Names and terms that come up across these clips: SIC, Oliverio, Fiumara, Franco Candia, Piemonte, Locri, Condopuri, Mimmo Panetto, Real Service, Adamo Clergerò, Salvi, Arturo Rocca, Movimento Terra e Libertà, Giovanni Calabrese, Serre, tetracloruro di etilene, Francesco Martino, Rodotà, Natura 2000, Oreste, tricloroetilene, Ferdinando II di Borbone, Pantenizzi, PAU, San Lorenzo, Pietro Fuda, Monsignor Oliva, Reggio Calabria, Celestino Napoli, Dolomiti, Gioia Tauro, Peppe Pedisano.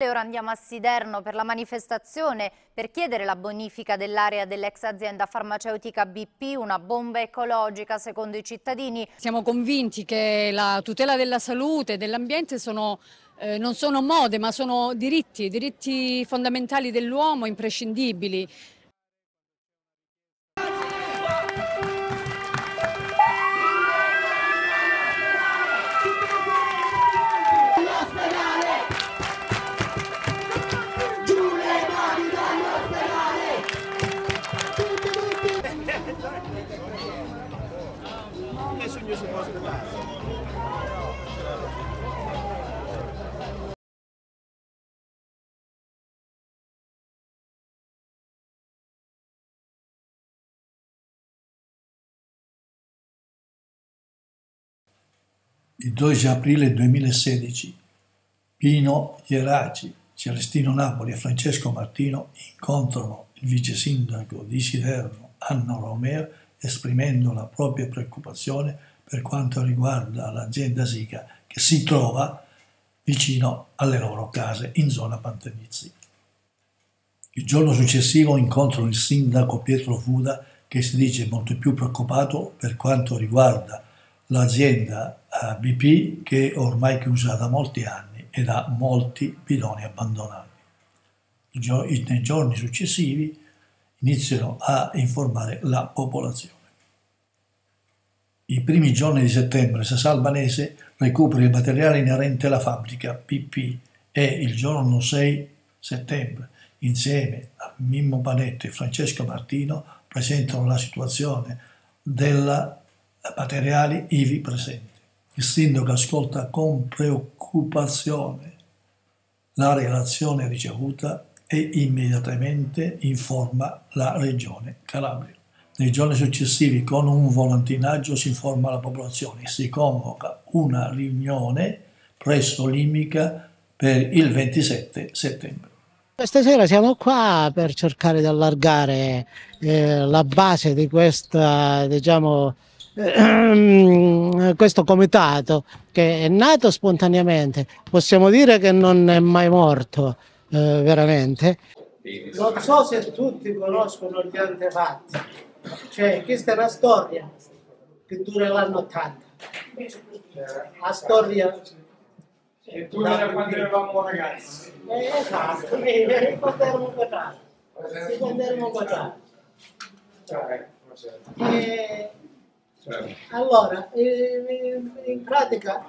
E ora andiamo a Siderno per la manifestazione per chiedere la bonifica dell'area dell'ex azienda farmaceutica BP, una bomba ecologica secondo i cittadini. Siamo convinti che la tutela della salute e dell'ambiente non sono mode, ma sono diritti fondamentali dell'uomo, imprescindibili. Il 12 aprile 2016 Pino Ieraci, Celestino Napoli e Francesco Martino incontrano il vice sindaco di Siderno, Anna Romero, esprimendo la propria preoccupazione per quanto riguarda l'azienda SICA che si trova vicino alle loro case in zona Pantenizzi. Il giorno successivo incontrano il sindaco Pietro Fuda, che si dice molto più preoccupato per quanto riguarda l'azienda BP, che è ormai chiusa da molti anni ed ha molti bidoni abbandonati. Nei giorni successivi iniziano a informare la popolazione. I primi giorni di settembre Sassà Albanese recupera il materiale inerente alla fabbrica BP e il giorno 6 settembre, insieme a Mimmo Panetto e Francesco Martino, presentano la situazione dei materiali ivi presenti. Il sindaco ascolta con preoccupazione la relazione ricevuta e immediatamente informa la Regione Calabria. Nei giorni successivi, con un volantinaggio, si informa la popolazione e si convoca una riunione presso l'IMICA per il 27 settembre. Questa sera siamo qua per cercare di allargare la base di questa, diciamo, questo comitato che è nato spontaneamente. Possiamo dire che non è mai morto, veramente. Non so se tutti conoscono gli antefatti, cioè questa è una storia che dura l'anno 80, la storia che dura quando eravamo ragazzi. Esatto, quando eravamo quadrati, Allora, in pratica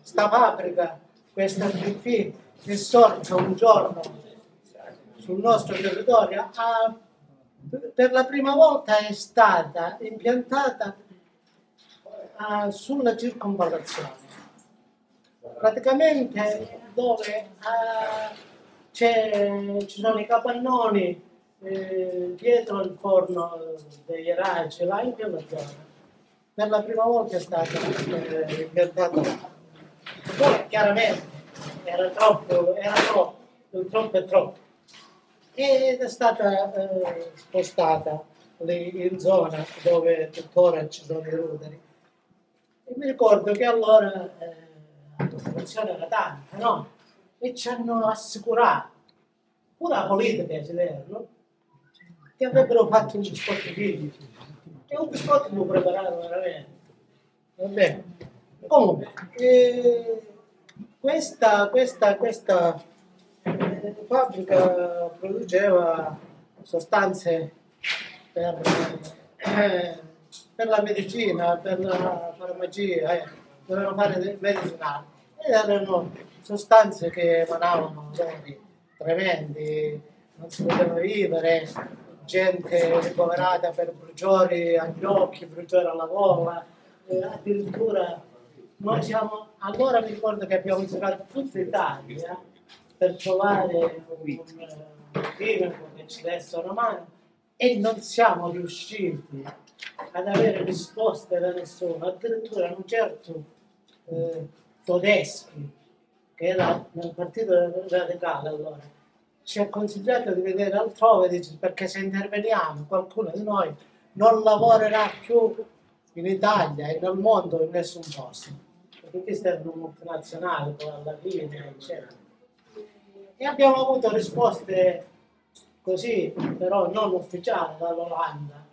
sta fabbrica, questa BP, che sorge un giorno sul nostro territorio, per la prima volta è stata impiantata sulla circonvallazione, praticamente dove ci sono i capannoni dietro il forno degli Ieraci, là in quella zona. Per la prima volta è stata impiantata. Poi chiaramente era troppo. Ed è stata spostata lì in zona dove tuttora ci sono i ruderi. E mi ricordo che allora la popolazione era tanta, no? E ci hanno assicurato, pure la politica a Siderno, che avrebbero fatto un biscotto tipico. E un biscotto lo prepararono veramente. Va bene. Comunque, questa fabbrica produceva sostanze per la medicina, per la farmacia, dovevano fare medicinali. Erano sostanze che emanavano odori tremendi, non si poteva vivere, gente ricoverata per bruciori agli occhi, bruciori alla gola, addirittura noi siamo, allora mi ricordo che abbiamo girato tutta l'Italia per trovare un chimico che ci desse una mano e non siamo riusciti ad avere risposte da nessuno. Addirittura un certo Todeschi, che era nel partito radicale allora, ci ha consigliato di vedere altrove, dice, perché se interveniamo qualcuno di noi non lavorerà più in Italia e nel mondo in nessun posto, perché questa è una multinazionale, alla fine, eccetera. e abbiamo avuto risposte così, però non ufficiali, dall'Olanda,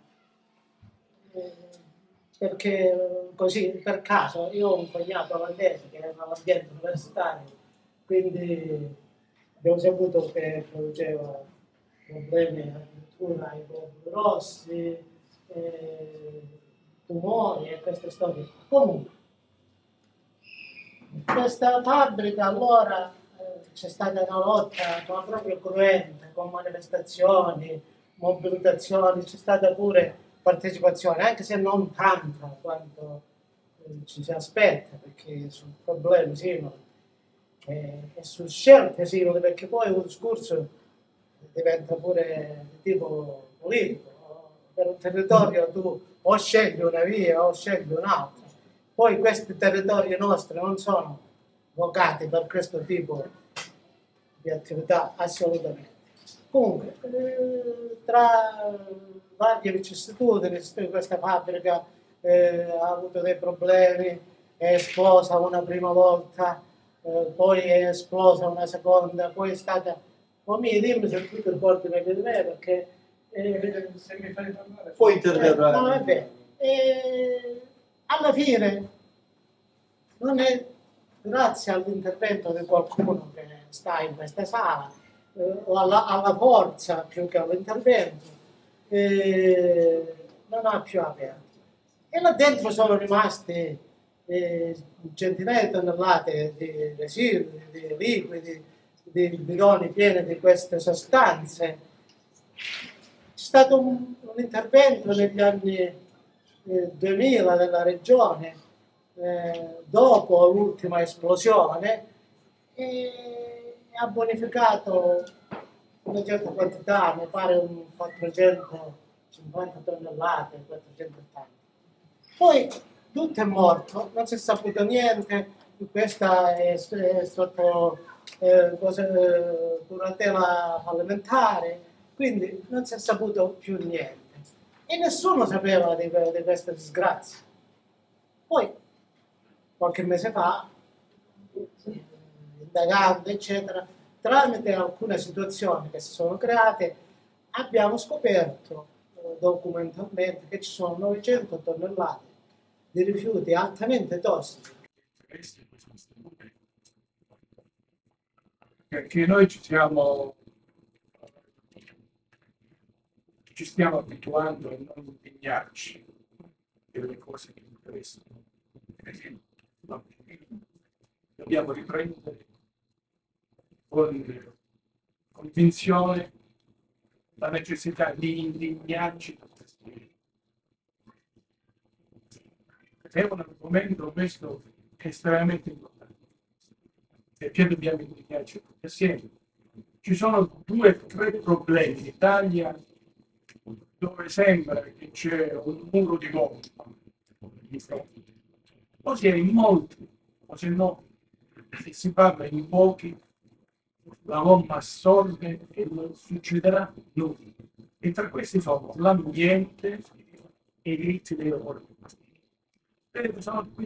perché così per caso io ho un cognato olandese che era all'ambiente universitario, quindi abbiamo saputo che produceva problemi addirittura ai globuli rossi, tumori e queste storie. Comunque, questa fabbrica allora c'è stata una lotta ma proprio cruenta, con manifestazioni, mobilitazioni, c'è stata pure partecipazione, anche se non tanta quanto ci si aspetta, perché su problemi simili e su scelte simili, perché poi un discorso diventa pure di tipo politico. Per un territorio tu o scegli una via o scegli un'altra. Poi questi territori nostri non sono vocati per questo tipo di attività assolutamente. Comunque, tra varie vicissitudini, questa fabbrica ha avuto dei problemi, è esplosa una prima volta, poi è esplosa una seconda, poi è stata... Oh, mi dimmi se tu ti ricordi meglio di me, perché... se mi fai parlare... Puoi interverrare. No, vabbè. Alla fine non è grazie all'intervento di qualcuno che sta in questa sala, o alla forza più che all'intervento, non ha più aperto. E là dentro sono rimasti centinaia di tonnellate di residui, di liquidi, di bidoni pieni di queste sostanze. C'è stato un intervento negli anni 2000 della regione, dopo l'ultima esplosione, e ha bonificato una certa quantità, mi pare un 450 tonnellate, 480. Poi tutto è morto, non si è saputo niente, questa è sotto curatela fallimentare, quindi non si è saputo più niente. E nessuno sapeva di questa disgrazia. Poi, qualche mese fa, indagando, eccetera, tramite alcune situazioni che si sono create, abbiamo scoperto documentalmente che ci sono 900 tonnellate di rifiuti altamente tossici. Perché noi ci stiamo abituando a non impegnarci delle cose che interessano. Per esempio, dobbiamo riprendere con convinzione la necessità di indignarci per questo. È un argomento questo estremamente importante. Perché dobbiamo indignarci assieme? Ci sono due o tre problemi in Italia dove sembra che c'è un muro di gomma di fronte, o si è in molti, o se no, se si parla in pochi, la gomma assorbe e non succederà nulla. E tra questi sono l'ambiente e i diritti dei lavoratori.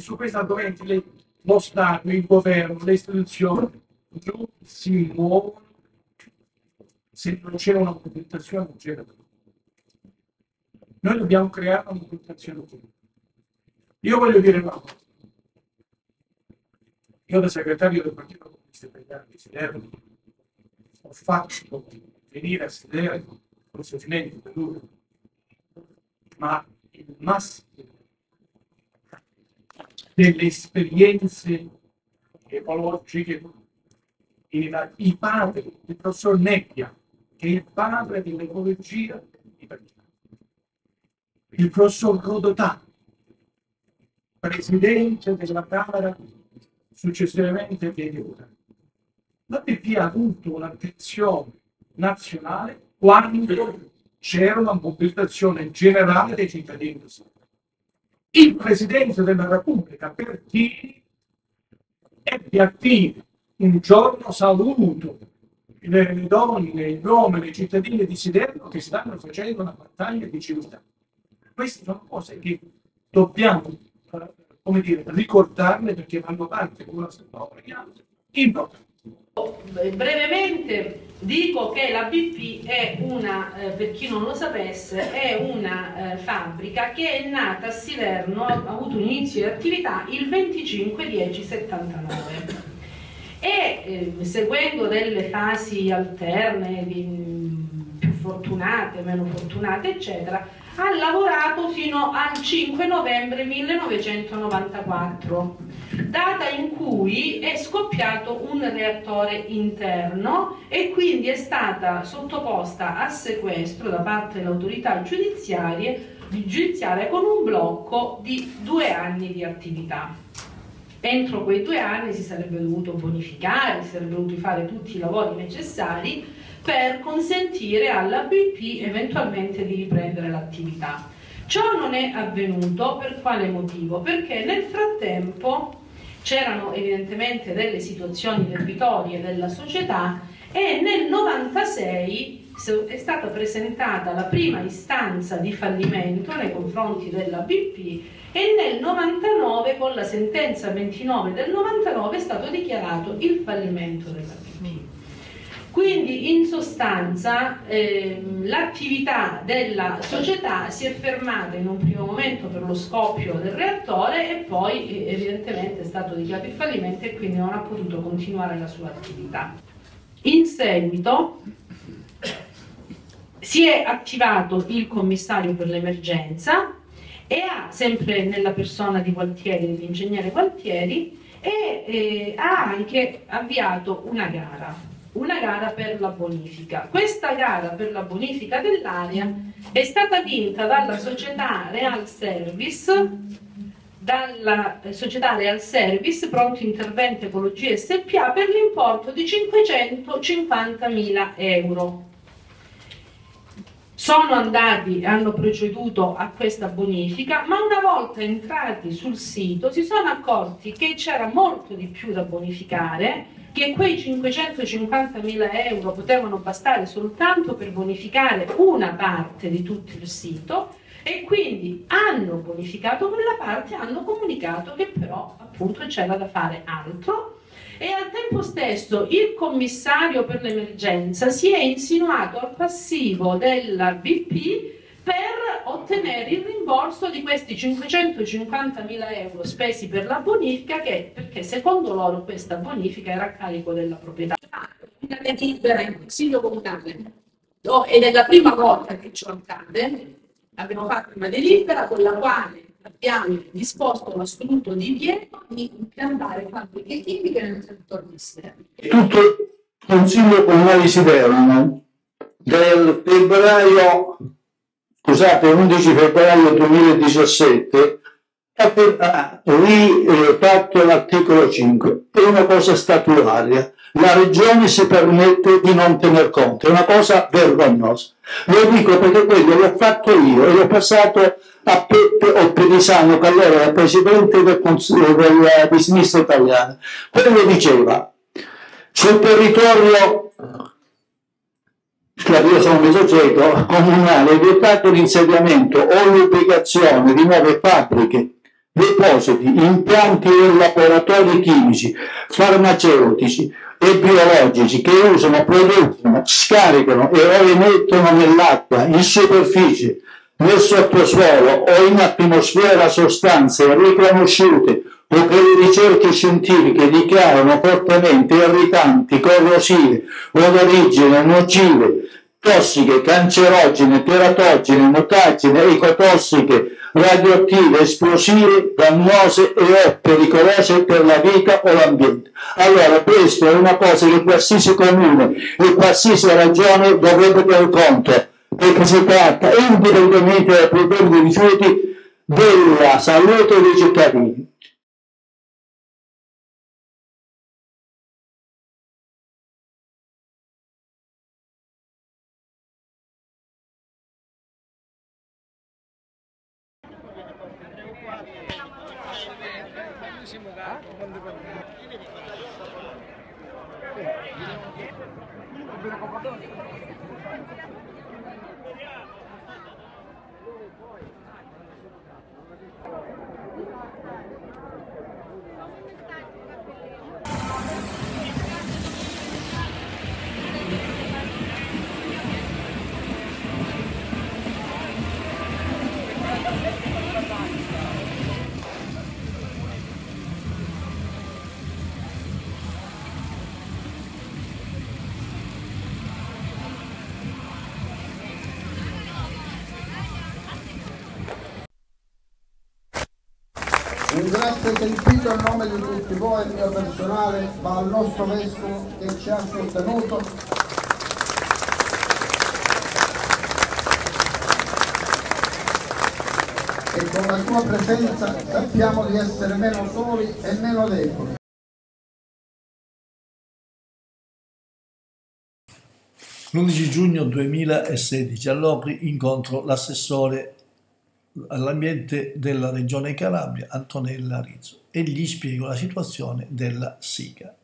Su questi argomenti lo Stato, il governo, le istituzioni non si muovono. Se non c'è una mobilitazione, non c'è da più. Noi dobbiamo creare una mobilitazione pubblica. Io voglio dire una cosa. Io da segretario del Partito Comunista Italiano di Siderno ho fatto venire a Siderno questo finente per lui, ma il massimo delle esperienze ecologiche in Italia, i padri, il professor Nebbia, che è il padre dell'ecologia italiana. Il professor Rodotà, presidente della Camera, successivamente Piemonte. La BP ha avuto un'attenzione nazionale quando c'era una mobilitazione generale dei cittadini. Il Presidente della Repubblica, per chi ebbe attivo un giorno saluto le donne, gli uomini, i cittadini di Siderno che stanno facendo una battaglia di civiltà. Queste sono cose che dobbiamo, come dire, ricordarle perché vanno avanti con una storia importante. Brevemente dico che la BP è una, per chi non lo sapesse, è una fabbrica che è nata a Siderno, ha avuto un inizio di attività il 25/10/79 e seguendo delle fasi alterne più fortunate, meno fortunate eccetera, ha lavorato fino al 5 novembre 1994, data in cui è scoppiato un reattore interno e quindi è stata sottoposta a sequestro da parte delle autorità giudiziarie con un blocco di 2 anni di attività. Entro quei 2 anni si sarebbe dovuto bonificare, si sarebbero dovuti fare tutti i lavori necessari per consentire alla BP eventualmente di riprendere l'attività. Ciò non è avvenuto, per quale motivo? Perché nel frattempo c'erano evidentemente delle situazioni debitorie della società e nel 1996 è stata presentata la prima istanza di fallimento nei confronti della BP e nel 1999 con la sentenza 29 del 1999 è stato dichiarato il fallimento della BP. Quindi in sostanza l'attività della società si è fermata in un primo momento per lo scoppio del reattore e poi evidentemente è stato dichiarato il fallimento e quindi non ha potuto continuare la sua attività. In seguito si è attivato il commissario per l'emergenza e ha, sempre nella persona di Gualtieri, dell'ingegnere Gualtieri, ha anche avviato una gara per la bonifica. Questa gara per la bonifica dell'area è stata vinta dalla società Real Service, Pronto Intervento Ecologia SpA, per l'importo di 550.000 euro. Hanno proceduto a questa bonifica, ma una volta entrati sul sito si sono accorti che c'era molto di più da bonificare, che quei 550.000 euro potevano bastare soltanto per bonificare una parte di tutto il sito e quindi hanno bonificato quella parte, hanno comunicato che però appunto c'era da fare altro e al tempo stesso il commissario per l'emergenza si è insinuato al passivo della BP per ottenere il rimborso di questi 550.000 euro spesi per la bonifica perché secondo loro questa bonifica era a carico della proprietà. Una delibera in consiglio comunale, ed è la prima volta che ciò accade. Abbiamo fatto una delibera con la quale abbiamo disposto l'assoluto divieto di impiantare fabbriche chimiche nel territorio esterno. Tutto il consiglio comunale di Siderno del febbraio, scusate, 11 febbraio 2017 ha rifatto l'articolo 5, è una cosa statutaria, la Regione si permette di non tener conto, è una cosa vergognosa. Lo dico perché quello l'ho fatto io e l'ho passato a Peppe Pedisano, che allora era presidente del Consiglio di Sinistra Italiana. Quello diceva, sul territorio, io sono messo cieco, comunale, è vietato l'insediamento o l'ubicazione di nuove fabbriche, depositi, impianti e laboratori chimici, farmaceutici e biologici che usano, producono, scaricano e o emettono nell'acqua, in superficie, nel sottosuolo o in atmosfera sostanze riconosciute o che le ricerche scientifiche dichiarano fortemente irritanti, corrosive o d'origine nocive, tossiche, cancerogene, teratogene, mutagene, ecotossiche, radioattive, esplosive, dannose e pericolose per la vita o l'ambiente. Allora, questa è una cosa che qualsiasi comune e qualsiasi ragione dovrebbe tenere conto, perché si tratta, indipendentemente dal problema dei rifiuti, della salute dei cittadini. ringrazio sentito a nome di tutti voi, il mio personale, ma al nostro vescovo che ci ha sostenuto. E con la sua presenza sappiamo di essere meno soli e meno deboli. L'11 giugno 2016 a Locri incontro l'assessore all'ambiente della Regione Calabria, Antonella Rizzo, e gli spiego la situazione della SICA.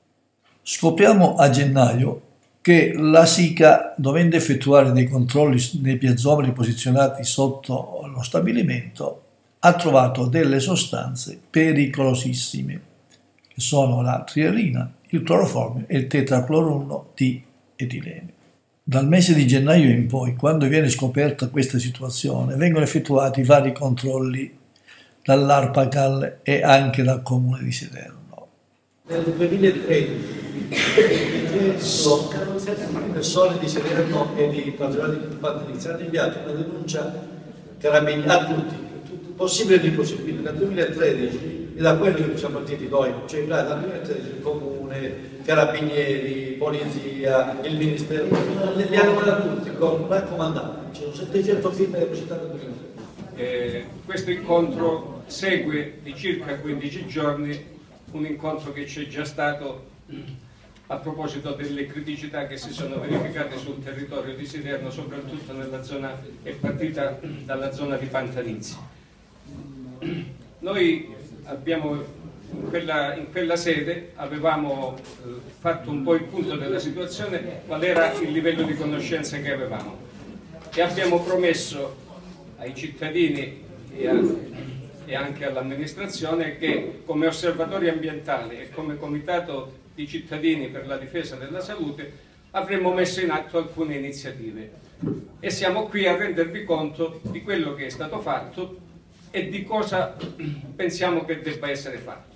Scopriamo a gennaio che la SICA, dovendo effettuare dei controlli nei piazzometri posizionati sotto lo stabilimento, ha trovato delle sostanze pericolosissime, che sono la trielina, il cloroformio e il tetracloruro di etilene. Dal mese di gennaio in poi, quando viene scoperta questa situazione, vengono effettuati vari controlli dall'ARPACAL e anche dal Comune di Siderno. Nel 2013 alcune persone di Siderno e di Pantenizzi hanno inviato una denuncia a tutti, possibile e impossibile, dal 2013 e da quello che siamo partiti noi, cioè dal 2013 il Comune, Carabinieri, Polizia, il Ministero, li hanno mandati tutti con raccomandati, c'erano 700 firme depositate al 2000. Questo incontro segue di circa 15 giorni un incontro che c'è già stato a proposito delle criticità che si sono verificate sul territorio di Siderno, soprattutto nella zona, è partita dalla zona di Pantenizzi. Noi abbiamo in quella sede avevamo fatto un po' il punto della situazione, qual era il livello di conoscenza che avevamo, e abbiamo promesso ai cittadini e anche all'amministrazione che come osservatori ambientali e come comitato di cittadini per la difesa della salute avremmo messo in atto alcune iniziative, e siamo qui a rendervi conto di quello che è stato fatto e di cosa pensiamo che debba essere fatto.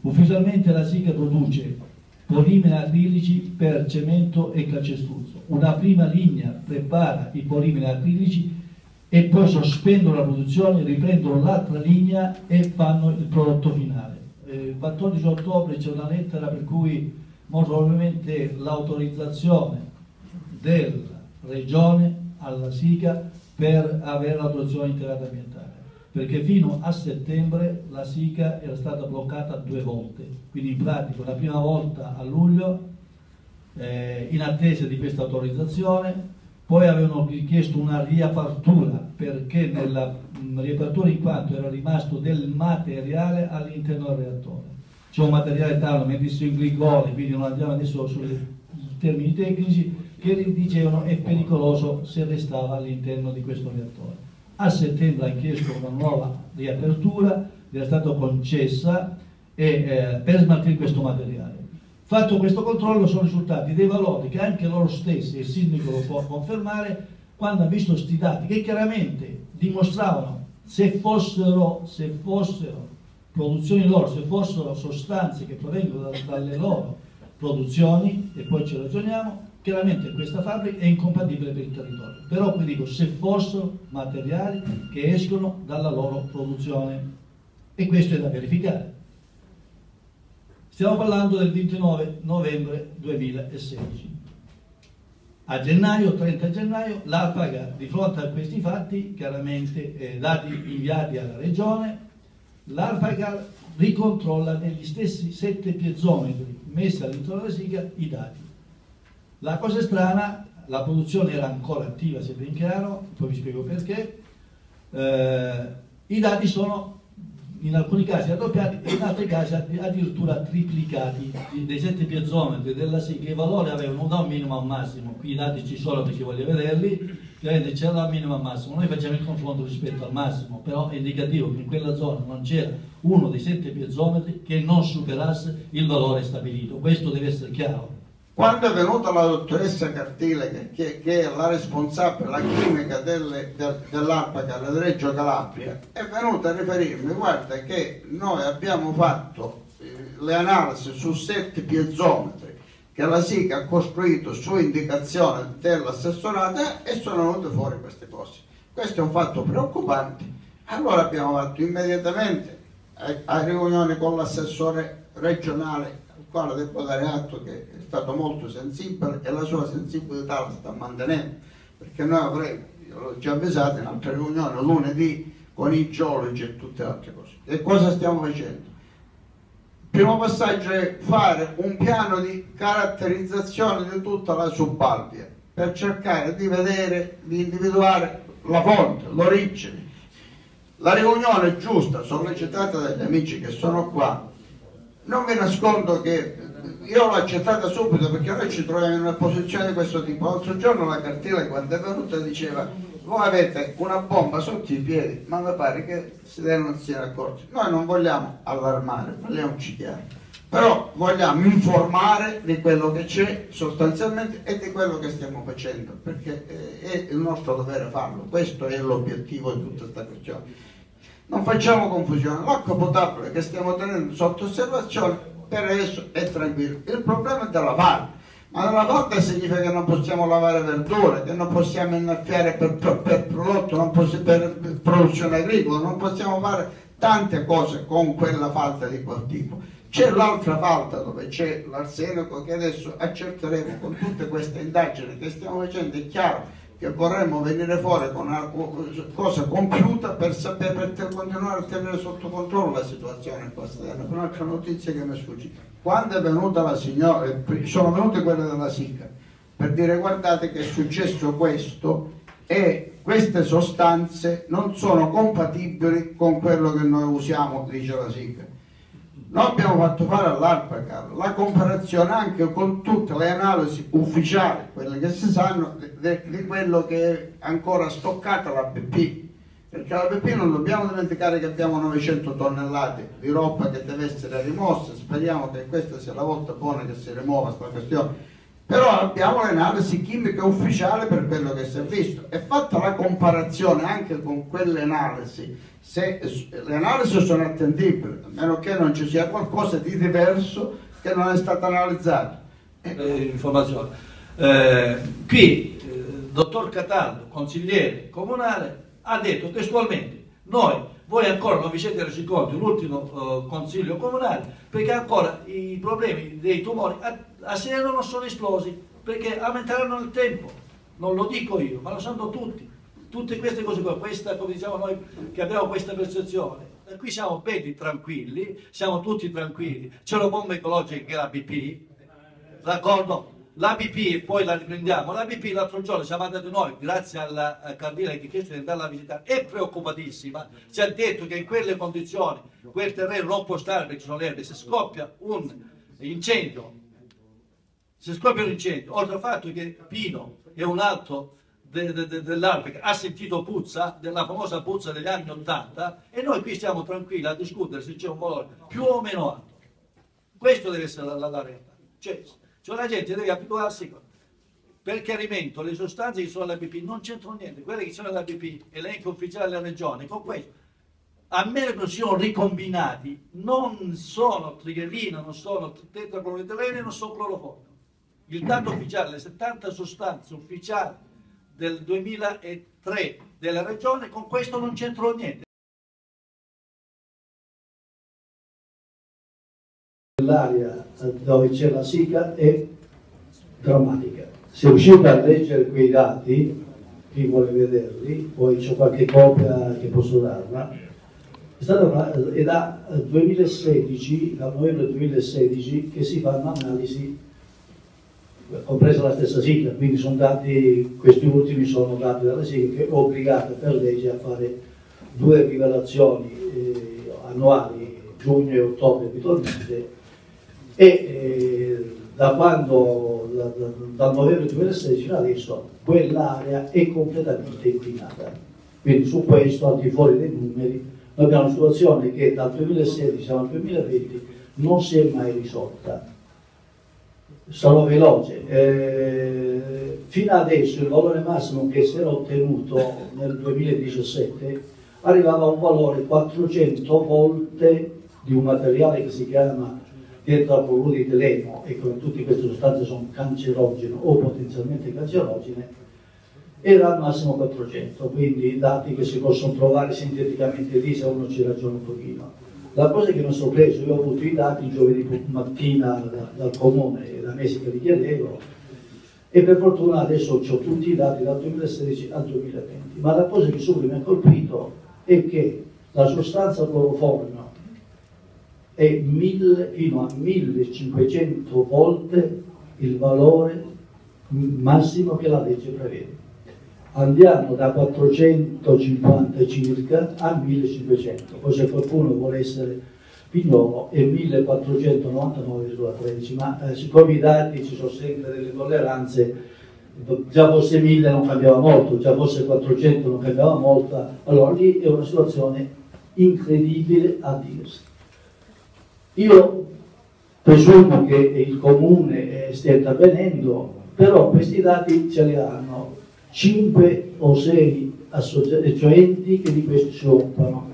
Ufficialmente la SICA produce polimeri acrilici per cemento e calcestruzzo. Una prima linea prepara i polimeri acrilici e poi sospendono la produzione, riprendono l'altra linea e fanno il prodotto finale. Il 14 ottobre c'è una lettera per cui molto probabilmente l'autorizzazione della Regione alla SICA per avere l'autorizzazione integrata ambientale, perché fino a settembre la SICA era stata bloccata 2 volte, quindi in pratica la prima volta a luglio in attesa di questa autorizzazione, poi avevano richiesto una riapertura perché nella riapertura, in quanto era rimasto del materiale all'interno del reattore, c'è un materiale tavolo, messo in glicole, quindi non andiamo adesso sui termini tecnici, che dicevano è pericoloso se restava all'interno di questo reattore. A settembre ha chiesto una nuova riapertura, gli è stata concessa per smaltire questo materiale. Fatto questo controllo sono risultati dei valori che anche loro stessi, il sindaco lo può confermare, quando ha visto questi dati che chiaramente dimostravano se fossero produzioni loro, se fossero sostanze che provengono dalle loro produzioni, e poi ci ragioniamo, chiaramente questa fabbrica è incompatibile per il territorio, però vi dico se fossero materiali che escono dalla loro produzione, e questo è da verificare. Stiamo parlando del 29 novembre 2016. A gennaio, 30 gennaio, l'ARPACA di fronte a questi fatti, chiaramente dati inviati alla Regione, l'ARPACA ricontrolla negli stessi 7 piezometri messi all'interno della SICA i dati. La cosa strana, la produzione era ancora attiva, se ben chiaro, poi vi spiego perché, i dati sono in alcuni casi raddoppiati e in altri casi addirittura triplicati. Dei 7 piezometri della SICA i valori avevano da un minimo a un massimo, qui i dati ci sono perché voglio vederli, chiaramente c'era da un minimo a un massimo, noi facciamo il confronto rispetto al massimo, però è indicativo che in quella zona non c'era uno dei 7 piezometri che non superasse il valore stabilito, questo deve essere chiaro. Quando è venuta la dottoressa Cartile, che è la responsabile, la chimica dell'ARPACA del Reggio Calabria, è venuta a riferirmi, guarda che noi abbiamo fatto le analisi su 7 piezometri che la SICA ha costruito su indicazione dell'assessorato e sono venute fuori queste cose. Questo è un fatto preoccupante. Allora abbiamo fatto immediatamente riunione con l'assessore regionale, al quale devo dare atto che è stato molto sensibile e la sua sensibilità la sta mantenendo, perché noi avremo, io l'ho già avvisato, in altre riunioni lunedì con i geologi e tutte le altre cose. E cosa stiamo facendo? Il primo passaggio è fare un piano di caratterizzazione di tutta la subalpia per cercare di vedere, di individuare la fonte, l'origine. La riunione giusta, sollecitata dagli amici che sono qua, non vi nascondo che io l'ho accettata subito, perché noi ci troviamo in una posizione di questo tipo. L'altro giorno la Cartile, quando è venuta, diceva: voi avete una bomba sotto i piedi, ma mi pare che non si era accorti. Noi non vogliamo allarmare, parliamoci chiaro, però vogliamo informare di quello che c'è sostanzialmente e di quello che stiamo facendo, perché è il nostro dovere farlo, questo è l'obiettivo di tutta questa questione. Non facciamo confusione, l'acqua potabile che stiamo tenendo sotto osservazione per adesso è tranquilla, il problema è della valle. Ma dalla volta significa che non possiamo lavare verdure, che non possiamo innaffiare per prodotto, non per produzione agricola, non possiamo fare tante cose con quella falda di quel tipo. C'è l'altra falda dove c'è l'arsenico, che adesso accerteremo con tutte queste indagini che stiamo facendo. È chiaro che vorremmo venire fuori con una cosa compiuta per sapere, per continuare a tenere sotto controllo la situazione qua. Un'altra notizia che mi è sfuggita: quando è venuta la signora, sono venute quelle della SICA per dire: guardate che è successo questo e queste sostanze non sono compatibili con quello che noi usiamo, dice la SICA. Noi abbiamo fatto fare all'ARPA, Carlo, la comparazione anche con tutte le analisi ufficiali, quelle che si sanno, di quello che è ancora stoccata la BP, perché la BP non dobbiamo dimenticare che abbiamo 900 tonnellate di roba che deve essere rimossa. Speriamo che questa sia la volta buona che si rimuova questa questione, però abbiamo l'analisi chimica ufficiale per quello che si è visto. È fatta la comparazione anche con quelle analisi, se le analisi sono attendibili, a meno che non ci sia qualcosa di diverso che non è stato analizzato. Informazione qui, dottor Catallo, consigliere comunale, ha detto testualmente: voi ancora non vi siete resi conto, l'ultimo consiglio comunale, perché ancora i problemi dei tumori a Siderno non sono esplosi, perché aumenteranno nel tempo. Non lo dico io, ma lo sanno tutti. Tutte queste cose qua, questa, come diciamo noi, che abbiamo questa percezione. Qui siamo belli tranquilli, siamo tutti tranquilli. C'è una bomba ecologica che è la BP, d'accordo? La BP, poi la riprendiamo, la BP l'altro giorno siamo andati noi, grazie alla Cartile che ha chiesto di andare a visitare, è preoccupatissima, ci ha detto che in quelle condizioni quel terreno non può stare perché sono erbe. Se scoppia un incendio, oltre al fatto che Pino è un alto dell'Arpe che ha sentito puzza, della famosa puzza degli anni 80, e noi qui stiamo tranquilli a discutere se c'è un valore più o meno alto. Questo deve essere la realtà. Cioè la gente deve abituarsi. Per chiarimento, le sostanze che sono alla BP non c'entrano niente, quelle che sono alla BP, elenco ufficiale della regione, con questo, a meno che siano ricombinati, non sono trigelina, non sono tetracloroetilene, non sono cloroformo. Il dato ufficiale, le 70 sostanze ufficiali del 2003 della regione, con questo non c'entrano niente. L'area dove c'è la SICA è drammatica. Se riuscite a leggere quei dati, chi vuole vederli, poi c'è qualche copia che posso darla, è da 2016, da novembre 2016, che si fanno analisi, compresa la stessa SICA, quindi sono dati, questi ultimi sono dati dalla SICA, che è obbligata per legge a fare due rivelazioni annuali, giugno e ottobre abitualmente. Da quando, dal novembre 2016 adesso, quell'area è completamente inquinata. Quindi su questo, al di fuori dei numeri, noi abbiamo una situazione che dal 2016 al 2020 non si è mai risolta. Sarò veloce. Fino adesso il valore massimo che si era ottenuto nel 2017 arrivava a un valore 400 volte di un materiale che si chiama tetracloroetileno, e come tutte queste sostanze sono cancerogene o potenzialmente cancerogene, era al massimo 400, quindi dati che si possono trovare sinteticamente lì se uno ci ragiona un pochino. La cosa che mi ha sorpreso, io ho avuto i dati giovedì mattina dal comune, da mesi che li chiedevo, e per fortuna adesso ho tutti i dati dal 2016 al 2020, ma la cosa che subito mi ha colpito è che la sostanza cloroformio è fino a 1500 volte il valore massimo che la legge prevede. Andiamo da 450 circa a 1500, poi se qualcuno vuole essere pignolo è 1499,13, ma siccome i dati ci sono sempre delle tolleranze, già fosse 1000 non cambiava molto, già fosse 400 non cambiava molto, allora lì è una situazione incredibile a dirsi. Io presumo che il comune stia intervenendo, però questi dati ce li hanno 5 o 6 enti che di questo si occupano.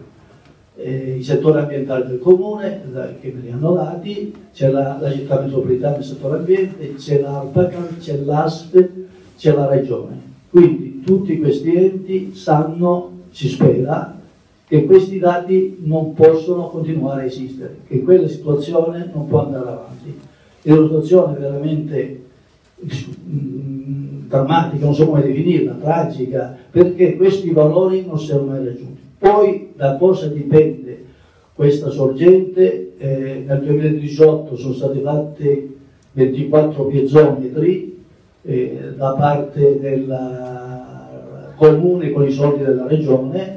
Il settore ambientale del comune, che me li hanno dati, c'è la città metropolitana del settore ambiente, c'è l'ARPACAN, c'è l'ASP, c'è la regione. Quindi tutti questi enti sanno, si spera, che questi dati non possono continuare a esistere, che quella situazione non può andare avanti. È una situazione veramente drammatica, non so come definirla, tragica, perché questi valori non sono mai raggiunti. Poi da cosa dipende questa sorgente? Nel 2018 sono state fatte 24 piezometri da parte del comune con i soldi della regione,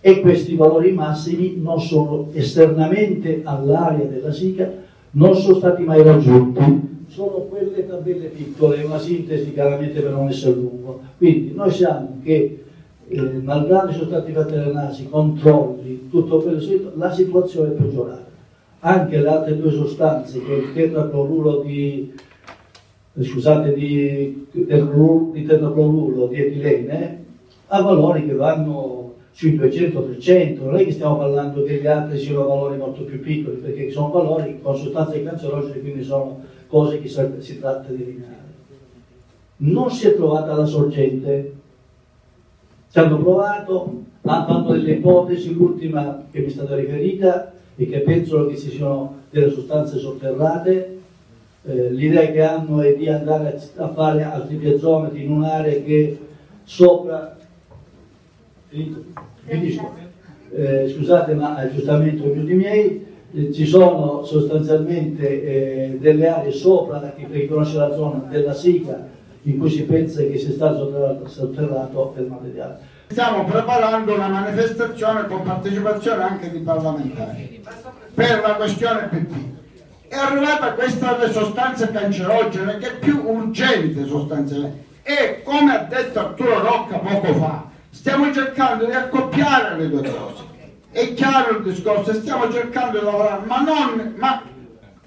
e questi valori massimi non sono, esternamente all'area della SICA, non sono stati mai raggiunti. Sono quelle tabelle piccole, una sintesi chiaramente per non essere lungo. Quindi noi siamo che malgrado sono stati fatti le analisi, controlli, tutto quello solito, la situazione è peggiorata. Anche le altre due sostanze, che è il tetracloruro di tetracloruro di etilene, ha valori che vanno sui 200-300, non è che stiamo parlando degli altri siano valori molto più piccoli, perché sono valori con sostanze cancerogene, quindi sono cose che si tratta di eliminare. Non si è trovata la sorgente. Ci hanno provato, hanno fatto delle ipotesi, l'ultima che mi è stata riferita e che pensano che ci siano delle sostanze sotterrate. L'idea che hanno è di andare a fare altri piezometri in un'area che sopra... scusate, ma giustamente ognuno di miei, ci sono sostanzialmente delle aree sopra, per chi conosce la zona della SICA, in cui si pensa che sia stato sotterrato per materiale. Stiamo preparando una manifestazione con partecipazione anche di parlamentari per la questione BP. È arrivata questa delle sostanze cancerogene, che è più urgente sostanzialmente, e come ha detto Arturo Rocca poco fa, stiamo cercando di accoppiare le due cose. È chiaro il discorso, stiamo cercando di lavorare,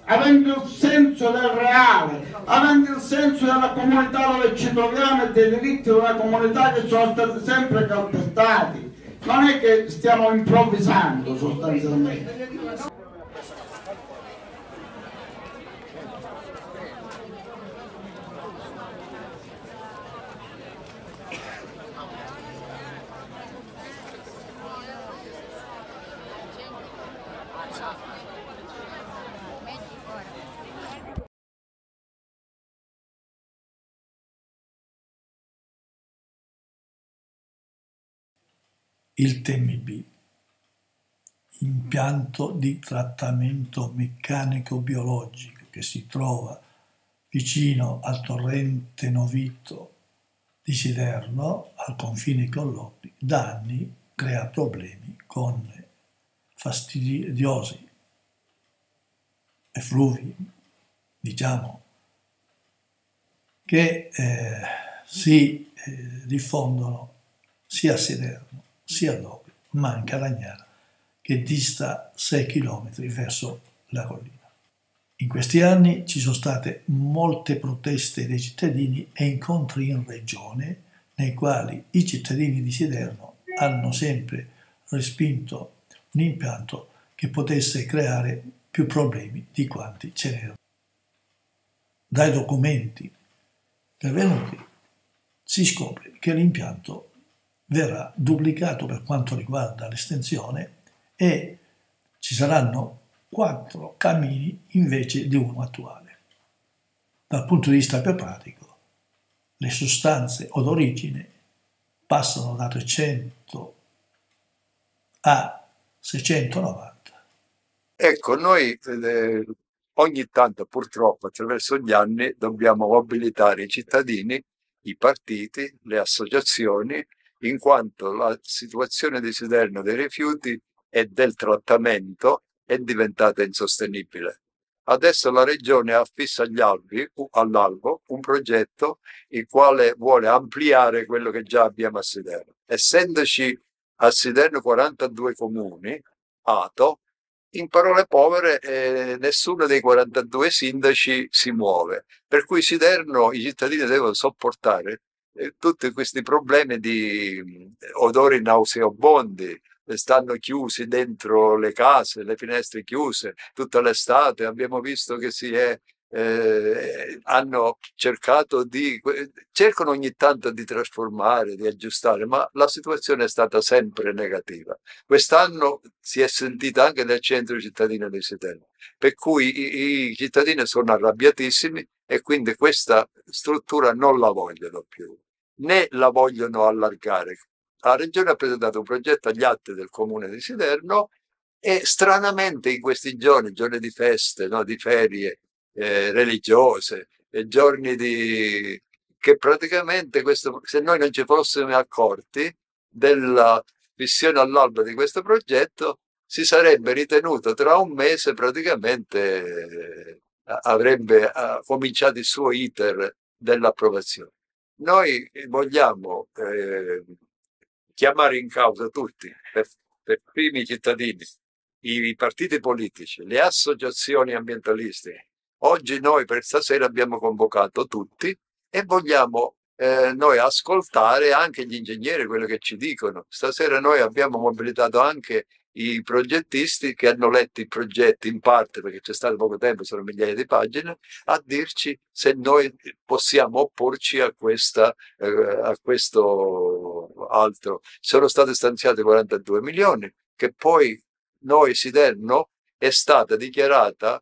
avendo il senso del reale, avendo il senso della comunità dove ci troviamo e dei diritti della comunità che sono stati sempre calpestati. Non è che stiamo improvvisando sostanzialmente. Il TMB, impianto di trattamento meccanico-biologico che si trova vicino al torrente Novitto di Siderno, al confine con Locri, da anni crea problemi con fastidiosi effluvi, diciamo, che si diffondono sia a Siderno sia Locri, ma anche all'Agnana, che dista 6 km verso la collina. In questi anni ci sono state molte proteste dei cittadini e incontri in regione, nei quali i cittadini di Siderno hanno sempre respinto un impianto che potesse creare più problemi di quanti ce n'erano. Dai documenti pervenuti si scopre che l'impianto verrà duplicato per quanto riguarda l'estensione e ci saranno 4 cammini invece di uno attuale. Dal punto di vista più pratico, le sostanze odorigene passano da 300 a 690. Ecco, noi ogni tanto purtroppo attraverso gli anni dobbiamo mobilitare i cittadini, i partiti, le associazioni, in quanto la situazione di Siderno dei rifiuti e del trattamento è diventata insostenibile. Adesso la Regione affissa all'albo un progetto il quale vuole ampliare quello che già abbiamo a Siderno. Essendoci a Siderno 42 comuni, ATO, in parole povere nessuno dei 42 sindaci si muove, per cui Siderno, i cittadini devono sopportare tutti questi problemi di odori nauseabondi. Stanno chiusi dentro le case, le finestre chiuse, tutta l'estate abbiamo visto che hanno cercato cercano ogni tanto di trasformare, di aggiustare, ma la situazione è stata sempre negativa. Quest'anno si è sentita anche nel centro cittadino di Siderno, per cui i cittadini sono arrabbiatissimi e quindi questa struttura non la vogliono più, né la vogliono allargare. La Regione ha presentato un progetto agli atti del Comune di Siderno e stranamente in questi giorni di feste, no, di ferie religiose, giorni di... che praticamente se noi non ci fossimo accorti della missione all'alba di questo progetto, si sarebbe ritenuto tra un mese praticamente avrebbe cominciato il suo iter dell'approvazione. Noi vogliamo... chiamare in causa tutti, per primi i cittadini, i partiti politici, le associazioni ambientaliste. Oggi noi per stasera abbiamo convocato tutti e vogliamo noi ascoltare anche gli ingegneri, quello che ci dicono. Stasera noi abbiamo mobilitato anche i progettisti che hanno letto i progetti in parte, perché c'è stato poco tempo, sono migliaia di pagine, a dirci se noi possiamo opporci a questo altro. Sono stati stanziati 42 milioni, che poi noi Siderno è stata dichiarata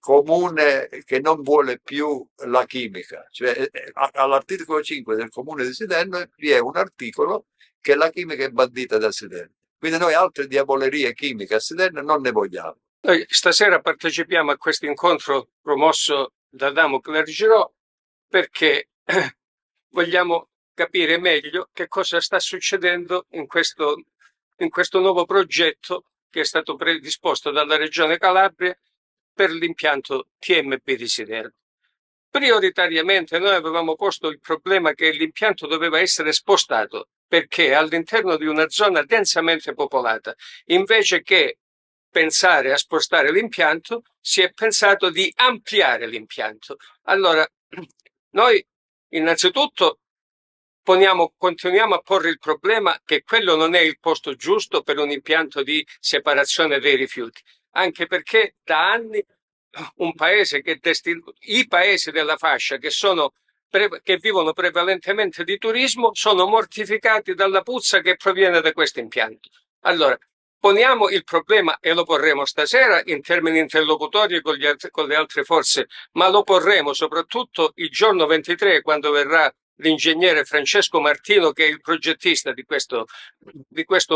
comune che non vuole più la chimica. Cioè, all'articolo 5 del Comune di Siderno vi è un articolo che la chimica è bandita da Siderno. Quindi noi altre diavolerie chimiche a Siderno non ne vogliamo. Noi stasera partecipiamo a questo incontro promosso da Adamo Clergerò perché vogliamo capire meglio che cosa sta succedendo in questo nuovo progetto che è stato predisposto dalla Regione Calabria per l'impianto TMB di Siderno. Prioritariamente noi avevamo posto il problema che l'impianto doveva essere spostato perché all'interno di una zona densamente popolata, invece che pensare a spostare l'impianto, si è pensato di ampliare l'impianto. Allora, noi innanzitutto continuiamo a porre il problema che quello non è il posto giusto per un impianto di separazione dei rifiuti, anche perché da anni i paesi della fascia che vivono prevalentemente di turismo sono mortificati dalla puzza che proviene da questo impianto. Allora, poniamo il problema e lo porremo stasera in termini interlocutori con le altre forze, ma lo porremo soprattutto il giorno 23 quando verrà l'ingegnere Francesco Martino, che è il progettista di questo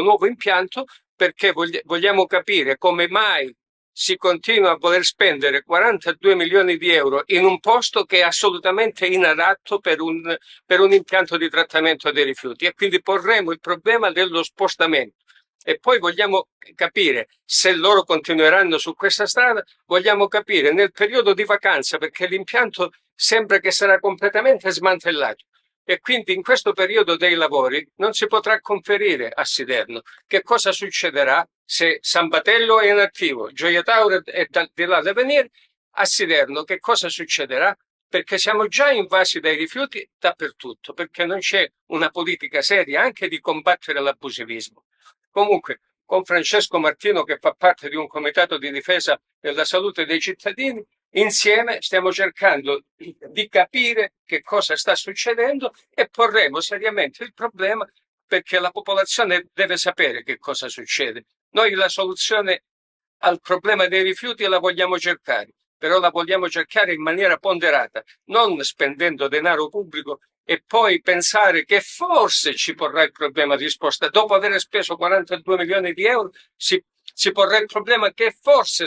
nuovo impianto, perché vogliamo capire come mai si continua a voler spendere 42 milioni di euro in un posto che è assolutamente inadatto per un impianto di trattamento dei rifiuti, e quindi porremo il problema dello spostamento. E poi vogliamo capire se loro continueranno su questa strada, vogliamo capire nel periodo di vacanza, perché l'impianto sembra che sarà completamente smantellato e quindi in questo periodo dei lavori non si potrà conferire a Siderno. Che cosa succederà? Se San Batello è inattivo, Gioia Tauro è di là da venire, a Siderno che cosa succederà? Perché siamo già invasi dai rifiuti dappertutto, perché non c'è una politica seria anche di combattere l'abusivismo. Comunque, con Francesco Martino, che fa parte di un comitato di difesa della salute dei cittadini, insieme stiamo cercando di capire che cosa sta succedendo e porremo seriamente il problema, perché la popolazione deve sapere che cosa succede. Noi la soluzione al problema dei rifiuti la vogliamo cercare, però la vogliamo cercare in maniera ponderata, non spendendo denaro pubblico e poi pensare che forse ci porrà il problema di sposta. Dopo aver speso 42 milioni di euro si porrà il problema che forse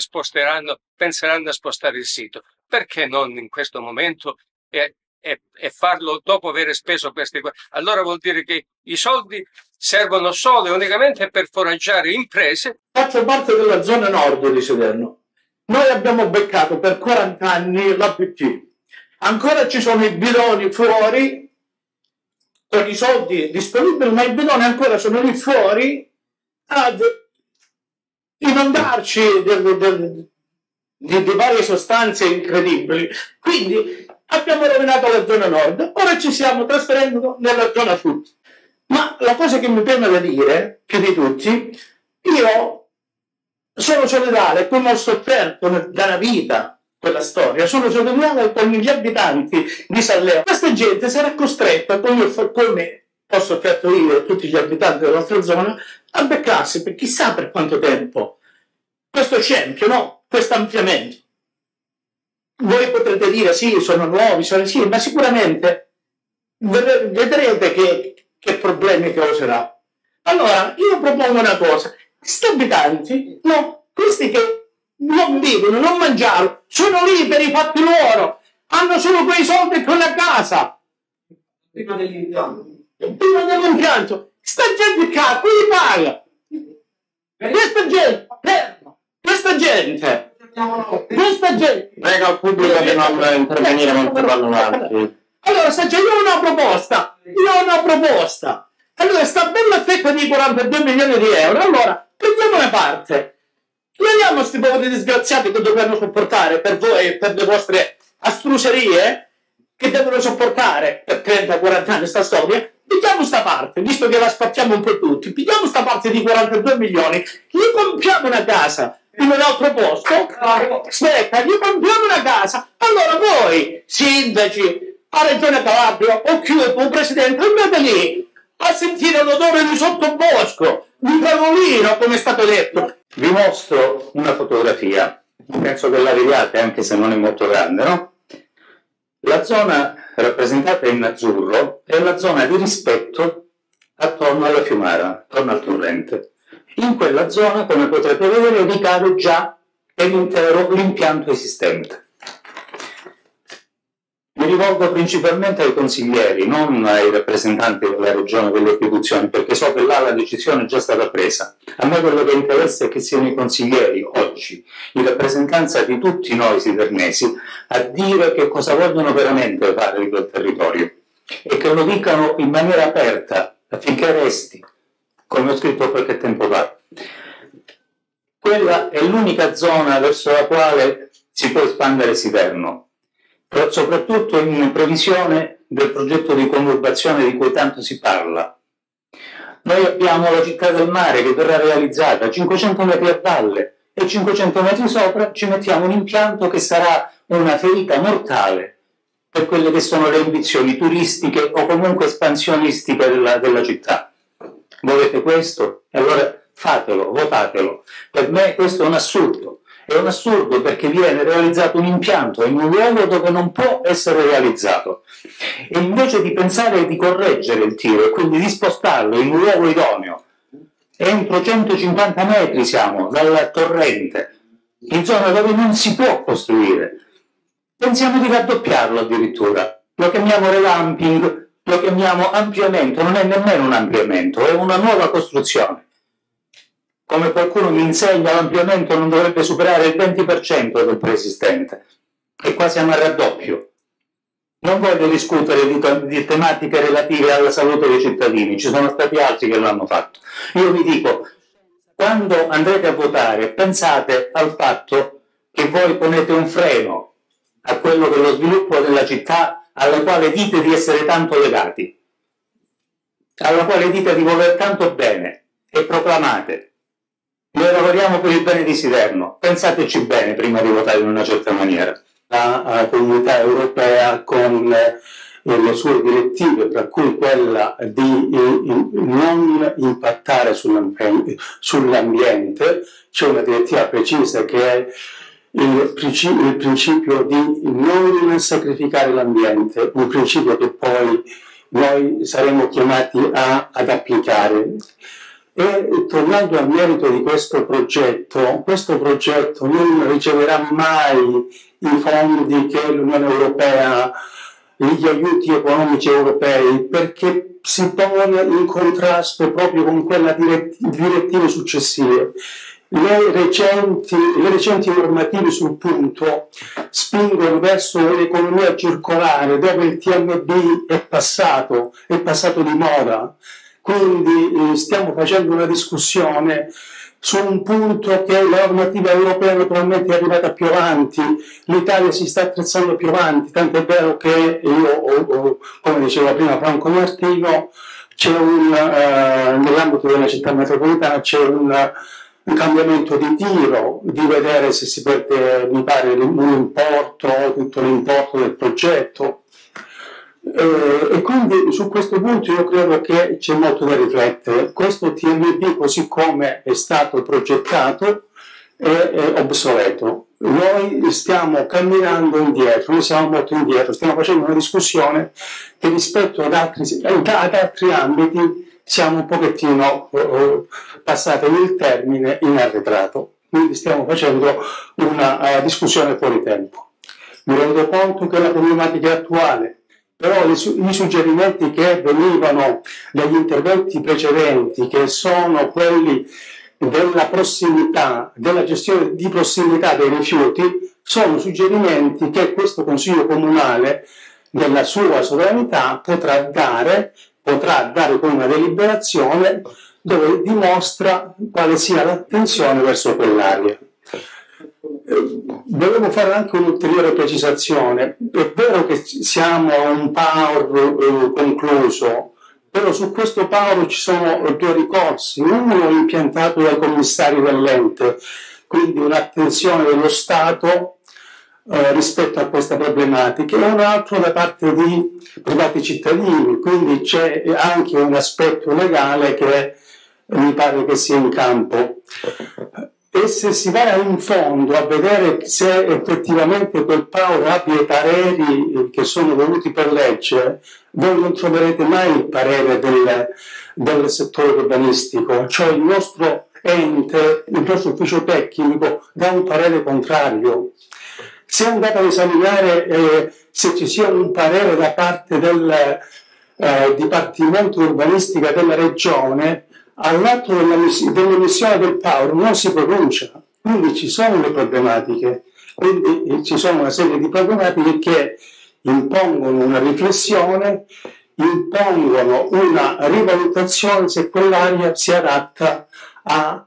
penseranno a spostare il sito. Perché non in questo momento e farlo dopo aver speso questi guadagni? Allora vuol dire che i soldi servono solo e unicamente per foraggiare imprese. Faccio parte della zona nord di Siderno. Noi abbiamo beccato per 40 anni la BP. Ancora ci sono i bidoni fuori, con i soldi disponibili, ma i bidoni ancora sono lì fuori ad inondarci di varie sostanze incredibili. Quindi abbiamo rovinato la zona nord, ora ci stiamo trasferendo nella zona sud. Ma la cosa che mi preme da dire, più di tutti, io sono solidale, come ho sofferto dalla vita quella storia, sono solidale con gli abitanti di Sanleo. Questa gente sarà costretta, come ho sofferto io e tutti gli abitanti della nostra zona, a beccarsi per chissà per quanto tempo questo scempio, no? Questo ampliamento. Voi potrete dire sì, sono nuovi, sono sì, ma sicuramente vedrete che problemi causerà. Allora, io propongo una cosa. Questi abitanti, no, questi che non vivono, non mangiano, sono lì per i fatti loro, hanno solo quei soldi e quella casa. Prima dell'impianto. Prima dell'impianto. Sta gente qua, qui paga. Questa gente. Prego al pubblico di non intervenire mentre vanno avanti. Allora, se c'è io ho una proposta. Allora, sta bella fetta di 42 milioni di euro, allora, prendiamo una parte. Vediamo questi poveri disgraziati che dovranno sopportare per voi e per le vostre astruserie, che devono sopportare per 30-40 anni questa storia. Pigliamo sta parte, visto che la spacchiamo un po' tutti, pigliamo sta parte di 42 milioni, gli compriamo una casa in un altro posto, aspetta, gli compriamo una casa. Allora voi, sindaci, a Regione Calabria, o chiunque, un presidente, andate lì a sentire l'odore di sottobosco, di tavolino, come è stato detto. Vi mostro una fotografia, penso che la vediate anche se non è molto grande, no? La zona rappresentata in azzurro è la zona di rispetto attorno alla fiumara, attorno al torrente. In quella zona, come potrete vedere, ricade già l'intero impianto esistente. Mi rivolgo principalmente ai consiglieri, non ai rappresentanti della regione e delle istituzioni, perché so che là la decisione è già stata presa. A me quello che interessa è che siano i consiglieri oggi, in rappresentanza di tutti noi sidernesi, a dire che cosa vogliono veramente fare di quel territorio e che lo dicano in maniera aperta affinché resti, come ho scritto qualche tempo fa. Quella è l'unica zona verso la quale si può espandere Siderno, soprattutto in previsione del progetto di conurbazione di cui tanto si parla. Noi abbiamo la città del mare che verrà realizzata, 500 metri a valle e 500 metri sopra ci mettiamo un impianto che sarà una ferita mortale per quelle che sono le ambizioni turistiche o comunque espansionistiche della città. Volete questo? E allora fatelo, votatelo. Per me questo è un assurdo. È un assurdo perché viene realizzato un impianto in un luogo dove non può essere realizzato. E invece di pensare di correggere il tiro e quindi di spostarlo in un luogo idoneo, entro 150 metri siamo dal torrente, in zona dove non si può costruire, pensiamo di raddoppiarlo addirittura. Lo chiamiamo revamping, lo chiamiamo ampliamento, non è nemmeno un ampliamento, è una nuova costruzione. Come qualcuno mi insegna, l'ampliamento non dovrebbe superare il 20% del preesistente. E qua siamo al raddoppio. Non voglio discutere di tematiche relative alla salute dei cittadini, ci sono stati altri che lo hanno fatto. Io vi dico, quando andrete a votare, pensate al fatto che voi ponete un freno a quello che è lo sviluppo della città alla quale dite di essere tanto legati, alla quale dite di voler tanto bene e proclamate. Noi lavoriamo per il bene di Siderno, pensateci bene prima di votare in una certa maniera. La comunità europea con le sue direttive, tra cui quella di non impattare sull'ambiente. C'è una direttiva precisa che è il principio di non sacrificare l'ambiente, un principio che poi noi saremo chiamati ad applicare. E tornando al merito di questo progetto non riceverà mai i fondi che l'Unione Europea, gli aiuti economici europei, perché si pone in contrasto proprio con quella direttiva successiva. Le recenti normative sul punto spingono verso l'economia circolare, dove il TMB è passato di moda. Quindi stiamo facendo una discussione su un punto che la normativa europea naturalmente è arrivata più avanti, l'Italia si sta attrezzando più avanti, tant'è vero che io, come diceva prima Franco Martino, nell'ambito della città metropolitana c'è un cambiamento di tiro, di vedere se si perde, mi pare, un importo, tutto l'importo del progetto. E quindi su questo punto io credo che c'è molto da riflettere. Questo TMB, così come è stato progettato, è obsoleto. Noi stiamo camminando indietro, noi siamo molto indietro, stiamo facendo una discussione che rispetto ad altri ambiti siamo un pochettino, passatemi il termine, in arretrato. Quindi stiamo facendo una discussione fuori tempo. Mi rendo conto che la problematica è attuale, però i suggerimenti che venivano dagli interventi precedenti, che sono quelli della prossimità, della gestione di prossimità dei rifiuti, sono suggerimenti che questo Consiglio Comunale, nella sua sovranità, potrà dare con una deliberazione dove dimostra quale sia l'attenzione verso quell'area. Volevo fare anche un'ulteriore precisazione. È vero che siamo a un PAU concluso, però su questo PAU ci sono due ricorsi, uno impiantato dai commissari dell'ente, quindi un'attenzione dello Stato rispetto a questa problematica, e un altro da parte di privati cittadini, quindi c'è anche un aspetto legale che mi pare che sia in campo. E se si va in fondo a vedere se effettivamente quel PAU abbia i pareri che sono dovuti per legge, voi non troverete mai il parere del settore urbanistico, cioè il nostro ente, il nostro ufficio tecnico dà un parere contrario. Se andate ad esaminare se ci sia un parere da parte del Dipartimento Urbanistico della Regione, all'atto dell'emissione del PAU non si pronuncia, quindi ci sono le problematiche, quindi ci sono una serie di problematiche che impongono una riflessione, impongono una rivalutazione se quell'area si adatta a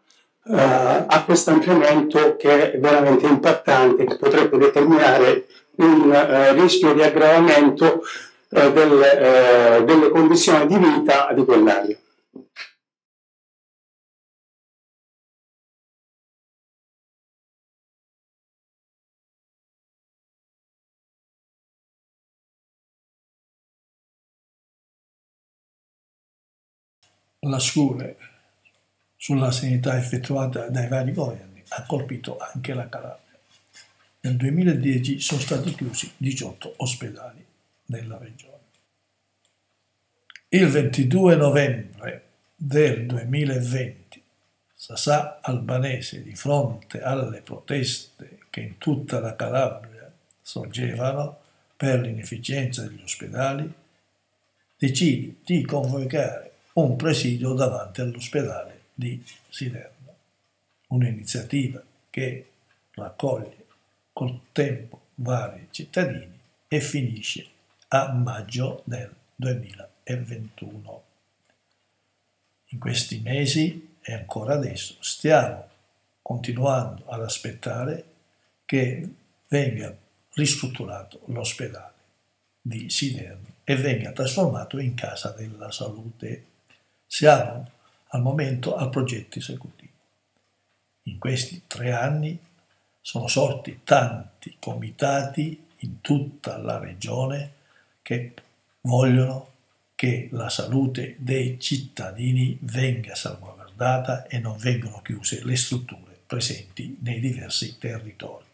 questo ampliamento che è veramente impattante, che potrebbe determinare un rischio di aggravamento delle condizioni di vita di quell'area. La scure sulla sanità effettuata dai vari governi ha colpito anche la Calabria. Nel 2010 sono stati chiusi 18 ospedali nella regione. Il 22 novembre del 2020 Sassà Albanese, di fronte alle proteste che in tutta la Calabria sorgevano per l'inefficienza degli ospedali, decide di convocare un presidio davanti all'ospedale di Siderno, un'iniziativa che raccoglie col tempo vari cittadini e finisce a maggio del 2021. In questi mesi e ancora adesso stiamo continuando ad aspettare che venga ristrutturato l'ospedale di Siderno e venga trasformato in casa della salute. Siamo al momento al progetto esecutivo. In questi 3 anni sono sorti tanti comitati in tutta la regione che Vogliono che la salute dei cittadini venga salvaguardata e non vengano chiuse le strutture presenti nei diversi territori.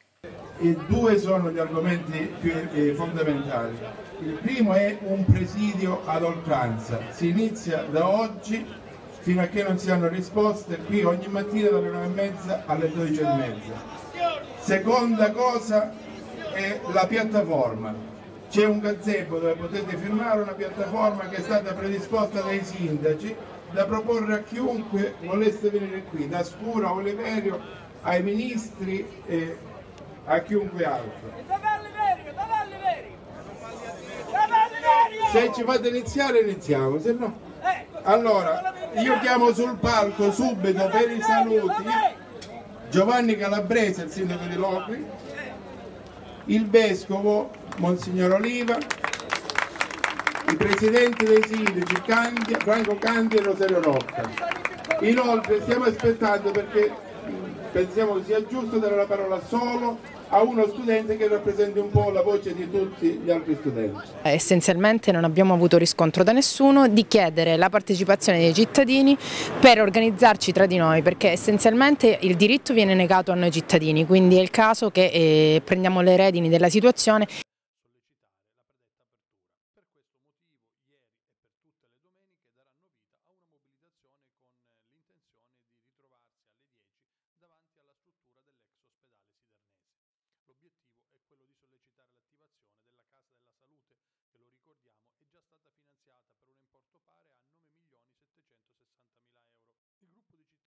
E due sono gli argomenti più fondamentali. Il primo è un presidio ad oltranza. Si inizia da oggi fino a che non si hanno risposte, qui ogni mattina dalle 9:30 alle 12:30. Seconda cosa è la piattaforma. C'è un gazebo dove potete firmare, una piattaforma che è stata predisposta dai sindaci da proporre a chiunque volesse venire qui, da Scura a Oliverio, ai ministri e a chiunque altro. Se ci fate iniziare iniziamo, se no... Allora, io chiamo sul palco subito per i saluti Giovanni Calabrese, il sindaco di Locri, il vescovo Monsignor Oliva, i presidenti dei sindaci Franco Candia e Rosario Rocca. Inoltre stiamo aspettando, perché pensiamo che sia giusto dare la parola solo a uno studente che rappresenti un po' la voce di tutti gli altri studenti. Essenzialmente non abbiamo avuto riscontro da nessuno di chiedere la partecipazione dei cittadini per organizzarci tra di noi, perché essenzialmente il diritto viene negato a noi cittadini, quindi è il caso che prendiamo le redini della situazione.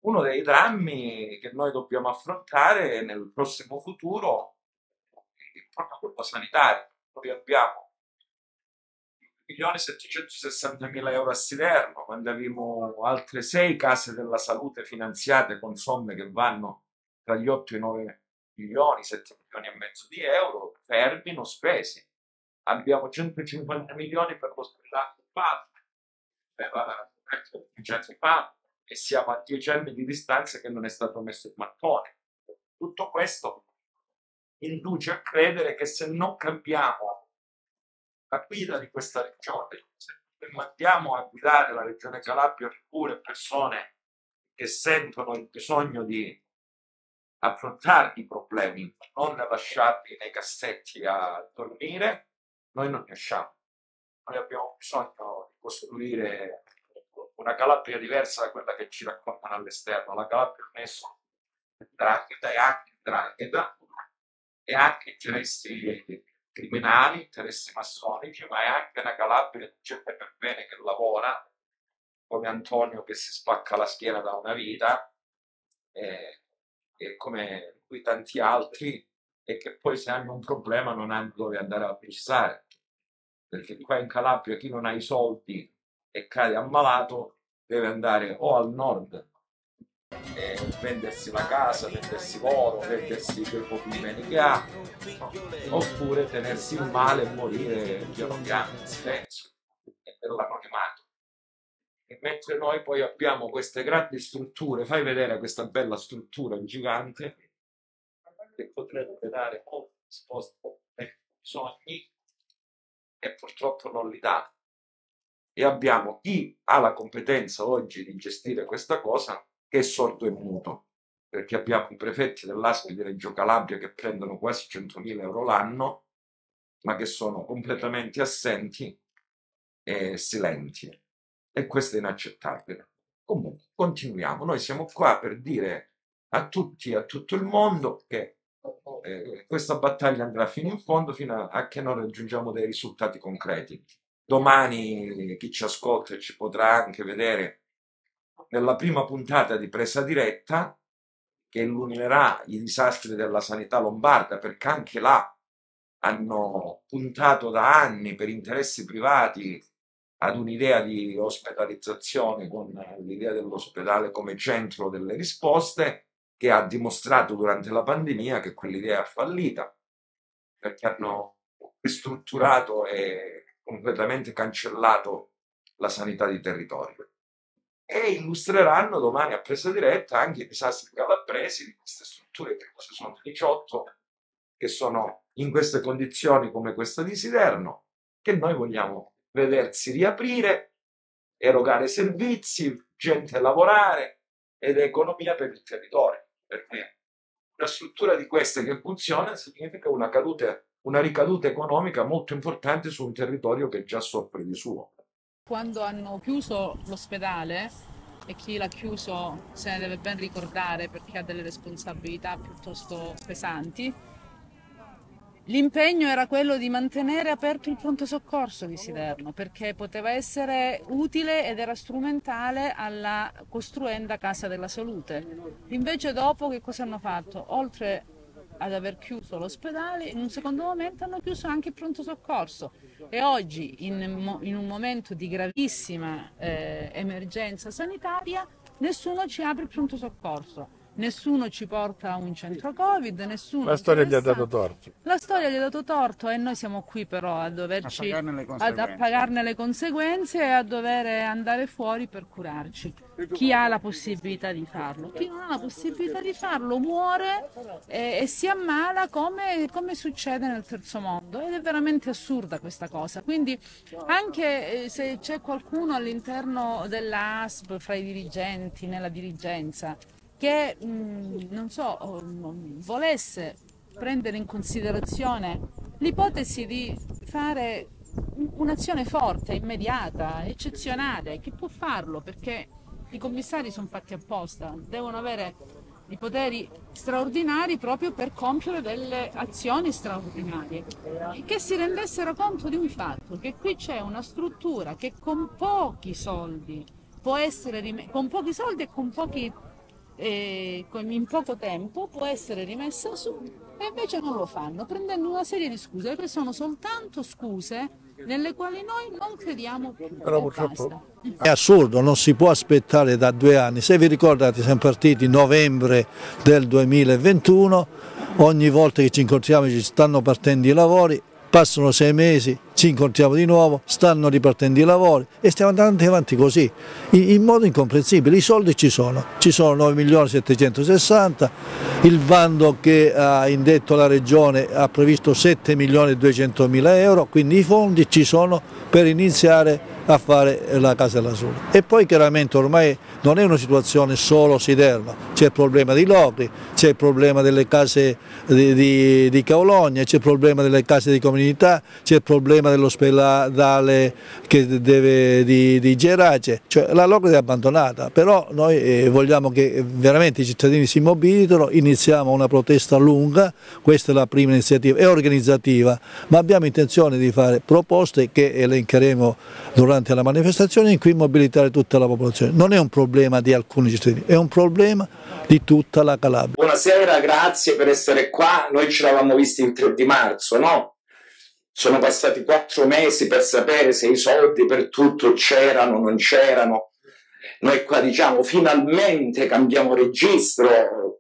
Uno dei drammi che noi dobbiamo affrontare nel prossimo futuro è proprio quello sanitario. Noi abbiamo 1.760.000 euro a Siderno, quando abbiamo altre 6 case della salute finanziate con somme che vanno tra gli 8 e i 9 milioni, 7 milioni e mezzo di euro, fermi, non spesi. Abbiamo 150 milioni per l'ospedale di Palma, per la provincia di Palma, e siamo a 10 anni di distanza che non è stato messo il mattone. Tutto questo induce a credere che se non cambiamo la guida di questa regione, se mandiamo a guidare la regione Calabria pure persone che sentono il bisogno di affrontare i problemi, non lasciarli nei cassetti a dormire, noi non riusciamo. Noi abbiamo bisogno di costruire una Calabria diversa da quella che ci raccontano all'esterno. La Calabria ha messo drangheta e anche interessi criminali, interessi massonici, ma è anche una Calabria di gente per bene che lavora, come Antonio che si spacca la schiena da una vita, e come lui tanti altri, e che poi se hanno un problema non hanno dove andare a pensare, perché qua in Calabria chi non ha i soldi e cade ammalato deve andare o al nord e vendersi la casa, vendersi l'oro, vendersi quei pochi beni che ha, oppure tenersi in male e morire piano piano in silenzio e nell'anonimato. E mentre noi poi abbiamo queste grandi strutture, fai vedere questa bella struttura gigante che potrebbe dare molte risposte ai bisogni e purtroppo non li dà. E abbiamo chi ha la competenza oggi di gestire questa cosa che è sordo e muto, perché abbiamo i prefetti dell'ASP di Reggio Calabria che prendono quasi 100.000 euro l'anno, ma che sono completamente assenti e silenti, e questo è inaccettabile. Comunque continuiamo, noi siamo qua per dire a tutti e a tutto il mondo che questa battaglia andrà fino in fondo, fino a che non raggiungiamo dei risultati concreti. Domani chi ci ascolta ci potrà anche vedere nella prima puntata di Presa Diretta, che illuminerà i disastri della sanità lombarda, perché anche là hanno puntato da anni per interessi privati ad un'idea di ospedalizzazione, con l'idea dell'ospedale come centro delle risposte, che ha dimostrato durante la pandemia che quell'idea è fallita, perché hanno ristrutturato e completamente cancellato la sanità di territorio. E illustreranno domani a Presa Diretta anche i disastri calabresi di queste strutture, che sono 18, che sono in queste condizioni come questa di Siderno, che noi vogliamo vedersi riaprire, erogare servizi, gente a lavorare ed economia per il territorio, perché una struttura di queste che funziona significa una ricaduta economica molto importante su un territorio che già soffre di suo. Quando hanno chiuso l'ospedale, e chi l'ha chiuso se ne deve ben ricordare perché ha delle responsabilità piuttosto pesanti, l'impegno era quello di mantenere aperto il pronto soccorso di Siderno, perché poteva essere utile ed era strumentale alla costruenda Casa della Salute. Invece dopo che cosa hanno fatto? Oltre ad aver chiuso l'ospedale, in un secondo momento hanno chiuso anche il pronto soccorso, e oggi in un momento di gravissima emergenza sanitaria nessuno ci apre il pronto soccorso. Nessuno ci porta a un centro Covid, nessuno... La storia gli ha dato torto. La storia gli ha dato torto, e noi siamo qui però a doverci... A pagarne le conseguenze e a dover andare fuori per curarci. Chi ha la possibilità di farlo. Chi non ha la possibilità di farlo muore e si ammala come succede nel terzo mondo. Ed è veramente assurda questa cosa. Quindi anche se c'è qualcuno all'interno dell'ASP, fra i dirigenti, nella dirigenza, che non so, volesse prendere in considerazione l'ipotesi di fare un'azione forte, immediata, eccezionale, che può farlo perché i commissari sono fatti apposta, devono avere i poteri straordinari proprio per compiere delle azioni straordinarie, che si rendessero conto di un fatto, che qui c'è una struttura che con pochi soldi può essere in poco tempo può essere rimessa su, e invece non lo fanno, prendendo una serie di scuse che sono soltanto scuse nelle quali noi non crediamo più. Però purtroppo è assurdo, non si può aspettare da 2 anni. Se vi ricordate, siamo partiti novembre del 2021, ogni volta che ci incontriamo ci stanno partendo i lavori, passano 6 mesi, ci incontriamo di nuovo, stanno ripartendo i lavori e stiamo andando avanti così, in modo incomprensibile. I soldi ci sono 9.760.000, il bando che ha indetto la Regione ha previsto 7.200.000 euro, quindi i fondi ci sono per iniziare a fare la Casa della Salute. E poi chiaramente ormai non è una situazione solo Siderno, c'è il problema di Locri, c'è il problema delle case di Caologna, c'è il problema delle case di comunità, c'è il problema dell'ospedale di Gerace, cioè la Locrida è abbandonata. Però noi vogliamo che veramente i cittadini si mobilitino, iniziamo una protesta lunga, questa è la prima iniziativa, è organizzativa, ma abbiamo intenzione di fare proposte che elencheremo durante la manifestazione, in cui mobilitare tutta la popolazione. Non è un problema di alcuni cittadini, è un problema di tutta la Calabria. Buonasera, grazie per essere qua. Noi ci eravamo visti il 3 di marzo, no? Sono passati 4 mesi per sapere se i soldi per tutto c'erano o non c'erano. Noi qua diciamo finalmente cambiamo registro,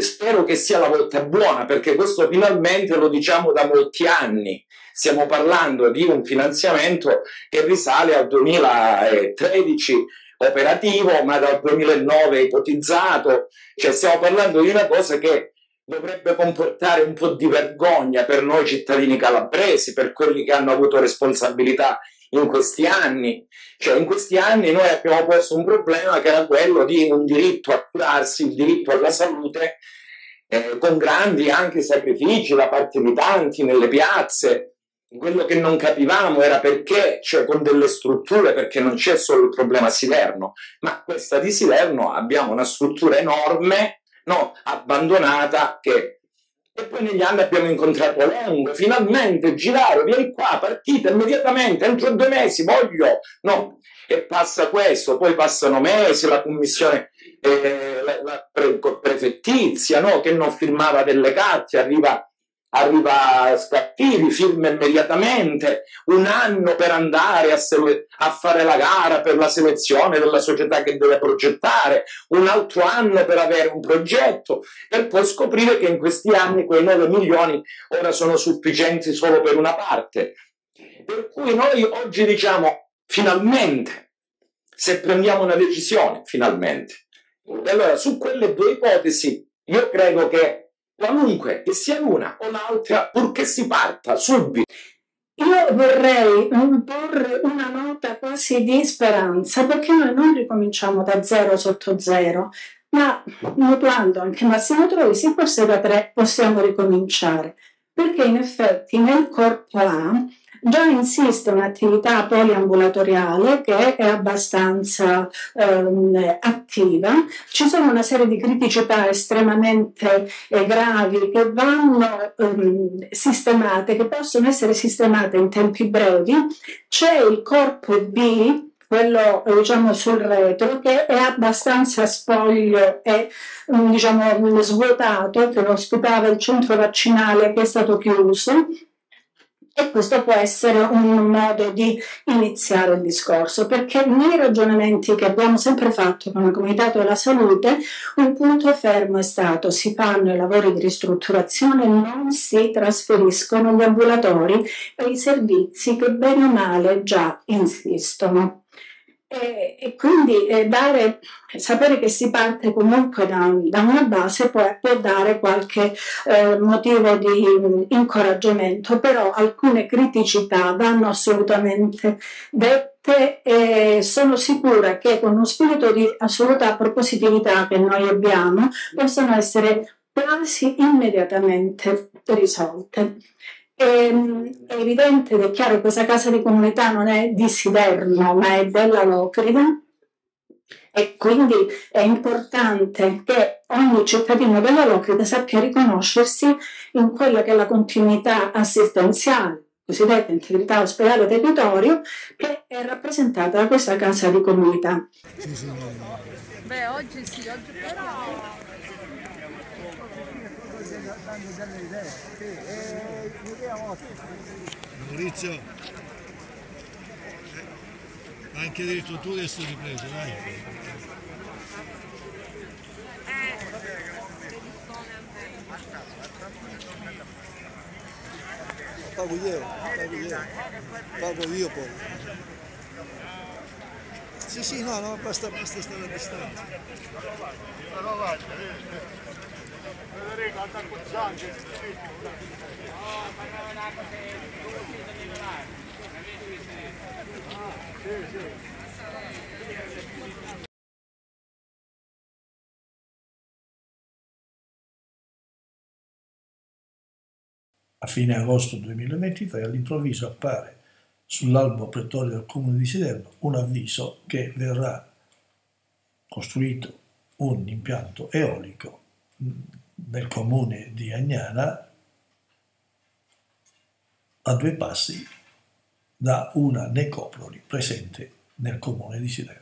spero che sia la volta buona, perché questo finalmente lo diciamo da molti anni. Stiamo parlando di un finanziamento che risale al 2013, operativo, ma dal 2009 ipotizzato, cioè stiamo parlando di una cosa che dovrebbe comportare un po' di vergogna per noi cittadini calabresi, per quelli che hanno avuto responsabilità in questi anni. Cioè in questi anni noi abbiamo posto un problema che era quello di un diritto a curarsi, il diritto alla salute, con grandi anche sacrifici da parte di tanti nelle piazze. Quello che non capivamo era perché, cioè con delle strutture, perché non c'è solo il problema Siderno, ma questa di Siderno abbiamo una struttura enorme, no, abbandonata, che... E poi negli anni abbiamo incontrato Longo, finalmente girare, vieni qua, partita immediatamente, entro 2 mesi, voglio, no? E passa questo, poi passano mesi, la commissione prefettizia, no? Che non firmava delle carte, arriva Scattivi, firma immediatamente, 1 anno per andare a fare la gara per la selezione della società che deve progettare, 1 altro anno per avere un progetto, per poi scoprire che in questi anni quei 9 milioni ora sono sufficienti solo per una parte. Per cui noi oggi diciamo finalmente, se prendiamo una decisione, finalmente. Allora su quelle 2 ipotesi io credo che qualunque che sia l'una o l'altra, purché si parta subito. Io vorrei porre una nota quasi di speranza, perché noi non ricominciamo da zero sotto zero, ma mutuando anche Massimo Troisi, forse da tre possiamo ricominciare, perché in effetti nel corpo A già insiste un'attività poliambulatoriale che è abbastanza attiva. Ci sono una serie di criticità estremamente gravi che vanno sistemate, che possono essere sistemate in tempi brevi. C'è il corpo B, quello diciamo sul retro, che è abbastanza spoglio e diciamo svuotato, che ospitava il centro vaccinale che è stato chiuso, e questo può essere un modo di iniziare il discorso, perché nei ragionamenti che abbiamo sempre fatto con il Comitato della Salute un punto fermo è stato: si fanno i lavori di ristrutturazione, non si trasferiscono gli ambulatori e i servizi che bene o male già insistono. E quindi sapere che si parte comunque da una base può dare qualche motivo di incoraggiamento, però alcune criticità vanno assolutamente dette e sono sicura che con uno spirito di assoluta propositività che noi abbiamo possono essere quasi immediatamente risolte. È evidente ed è chiaro che questa casa di comunità non è di Siderno, ma è della Locrida, e quindi è importante che ogni cittadino della Locrida sappia riconoscersi in quella che è la continuità assistenziale, cosiddetta integrità ospedale-territorio, che è rappresentata da questa casa di comunità. Beh, oggi sì, oggi però... Maurizio, anche diritto tu adesso ti preso, dai. Pago io poi. Sì, sì, no, no, basta stare a distanza. A fine agosto 2023 all'improvviso appare sull'albo pretorio del comune di Siderno un avviso che verrà costruito un impianto eolico nel comune di Agnana, a due passi da una necropoli presente nel comune di Siderno.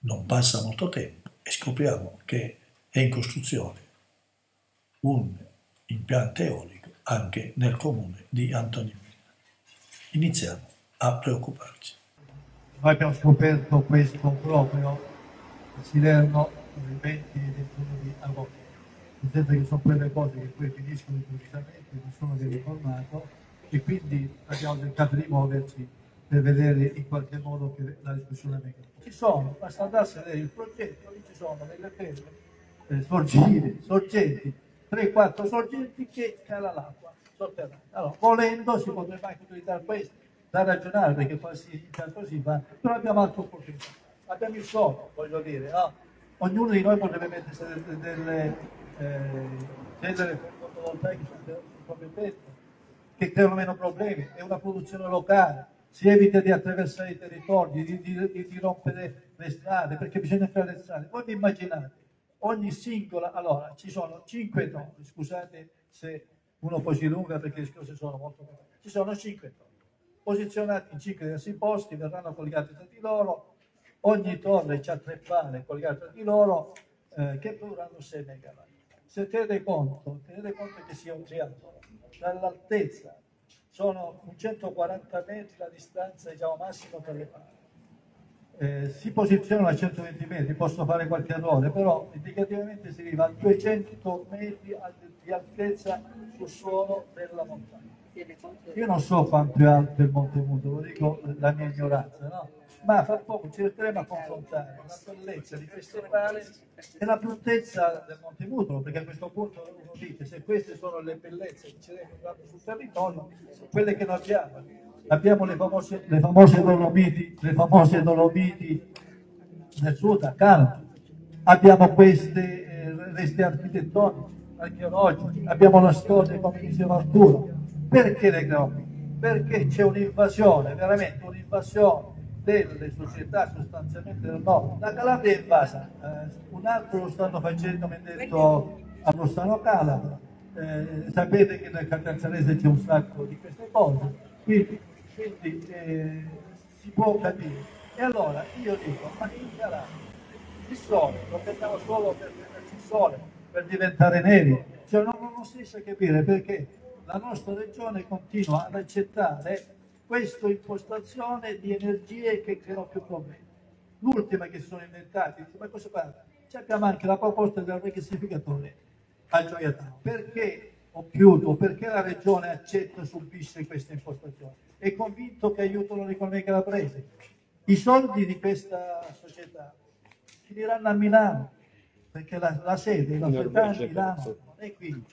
Non passa molto tempo e scopriamo che è in costruzione un impianto eolico anche nel comune di Antonimina. Iniziamo a preoccuparci. Noi abbiamo scoperto questo proprio Siderno il 20 e 21 di agosto, nel senso che sono quelle cose che poi finiscono improvvisamente, nessuno si è riformato, e quindi abbiamo cercato di muoverci per vedere in qualche modo che la discussione venga. Ci sono, basta andarsi a vedere il progetto, lì ci sono delle terre, sorgenti, 3-4 sorgenti che cala l'acqua sotterranea. Allora, volendo si potrebbe anche utilizzare questo, da ragionare, perché quasi così va, però abbiamo altre opportunità. Abbiamo il suono, voglio dire, no? Ognuno di noi potrebbe mettersi delle fotovoltaiche sul proprio tetto, che creano meno problemi, è una produzione locale, si evita di attraversare i territori, di rompere le strade, perché bisogna fare le strade. Voi vi immaginate, ogni singola, allora ci sono 5 toni, scusate se uno poi si lunga perché le discorsi sono molto grandi, ci sono 5 toni, posizionati in 5 diversi posti, verranno collegati tra di loro. Ogni torre ha 3 pale collegate tra di loro che produrranno 6 megawatt. Se tenete conto che sia un triangolo, dall'altezza sono 140 metri la distanza, diciamo, massima tra le pale. Si posizionano a 120 metri, posso fare qualche errore, però indicativamente si arriva a 200 metri di altezza sul suolo della montagna. Io non so quanto è alto il Montemutolo, lo dico la mia ignoranza, no? Ma fra poco cercheremo a confrontare la bellezza di questo mare e la bruttezza del Montemutolo, perché a questo punto uno dice, se queste sono le bellezze che ci sono sul territorio, quelle che non abbiamo. Abbiamo le famose Dolomiti del sud, a Taccaro, abbiamo queste resti architettoniche, archeologici, abbiamo la storia, come diceva Arturo. Perché le grotte? Perché c'è un'invasione, veramente un'invasione delle società sostanzialmente del nord. La Calabria è invasa, un altro lo stanno facendo, come detto, allo Stano Calabria. Sapete che nel Catanzarese c'è un sacco di queste cose, quindi si può capire. E allora io dico, ma in Calabria il sole, lo prendiamo solo per tenerci il sole, per diventare neri, cioè non si riesce a capire perché la nostra regione continua ad accettare questa impostazione di energie che creano più problemi. L'ultima che si sono inventati, ma cosa parla? Abbiamo anche la proposta del regasificatore a Gioia Tauro. Perché ho chiuso? Perché la regione accetta e subisce questa impostazione? È convinto che aiutano l'economia calabrese. I soldi di questa società finiranno a Milano, perché la sede, la società a Milano non è qui.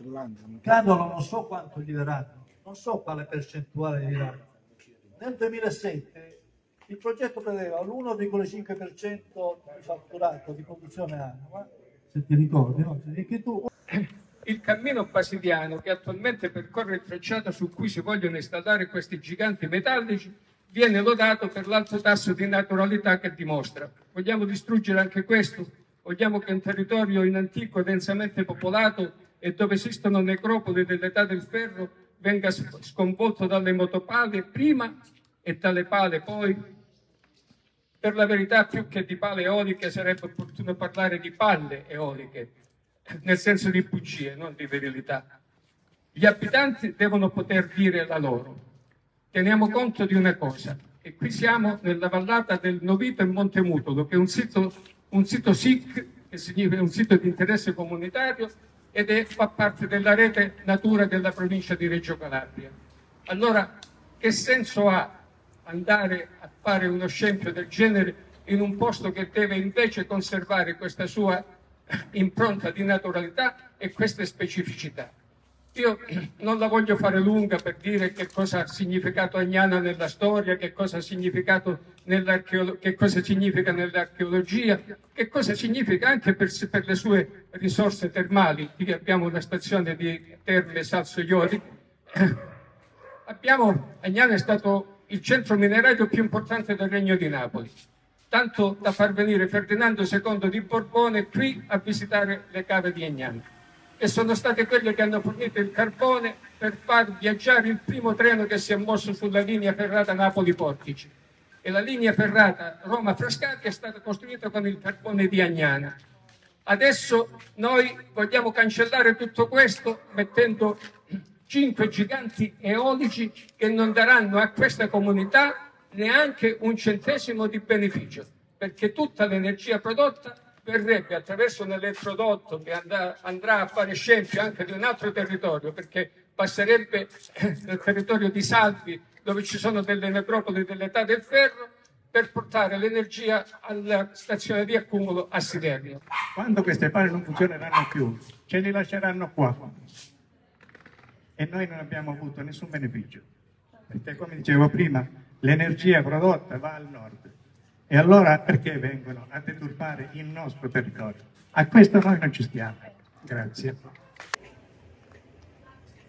Catallo non so quanto gli daranno, non so quale percentuale gli daranno. Nel 2007 il progetto prevedeva l'1,5% di fatturato di produzione annua, se ti ricordi, no? Che tu... Il cammino basidiano che attualmente percorre il tracciato su cui si vogliono installare questi giganti metallici viene lodato per l'alto tasso di naturalità che dimostra. Vogliamo distruggere anche questo? Vogliamo che un territorio in antico densamente popolato e dove esistono necropoli dell'età del ferro venga sconvolto dalle motopale prima e dalle pale poi? Per la verità, più che di pale eoliche sarebbe opportuno parlare di palle eoliche, nel senso di bugie, non di verità. Gli abitanti devono poter dire la loro. Teniamo conto di una cosa, e qui siamo nella vallata del Novito e Montemutolo, che è un sito SIC, che significa un sito di interesse comunitario, ed fa parte della rete natura della provincia di Reggio Calabria. Allora, che senso ha andare a fare uno scempio del genere in un posto che deve invece conservare questa sua impronta di naturalità e queste specificità? Io non la voglio fare lunga per dire che cosa ha significato Agnana nella storia, che cosa ha significato che cosa significa nell'archeologia, che cosa significa anche per le sue risorse termali. Qui abbiamo una stazione di terme salso-iodi. Agnana è stato il centro minerario più importante del Regno di Napoli, tanto da far venire Ferdinando II di Borbone qui a visitare le cave di Agnana. E sono state quelle che hanno fornito il carbone per far viaggiare il primo treno che si è mosso sulla linea ferrata Napoli-Portici. E la linea ferrata Roma-Frascati è stata costruita con il carbone di Agnana. Adesso noi vogliamo cancellare tutto questo mettendo 5 giganti eolici che non daranno a questa comunità neanche un centesimo di beneficio, perché tutta l'energia prodotta verrebbe attraverso un elettrodotto che andrà a fare scempio anche di un altro territorio, perché passerebbe nel territorio di Salvi, dove ci sono delle necropoli dell'età del ferro, per portare l'energia alla stazione di accumulo a Siderno. Quando queste pale non funzioneranno più, ce li lasceranno qua e noi non abbiamo avuto nessun beneficio, perché, come dicevo prima, l'energia prodotta va al nord. E allora perché vengono a deturpare il nostro territorio? A questo noi non ci stiamo. Grazie.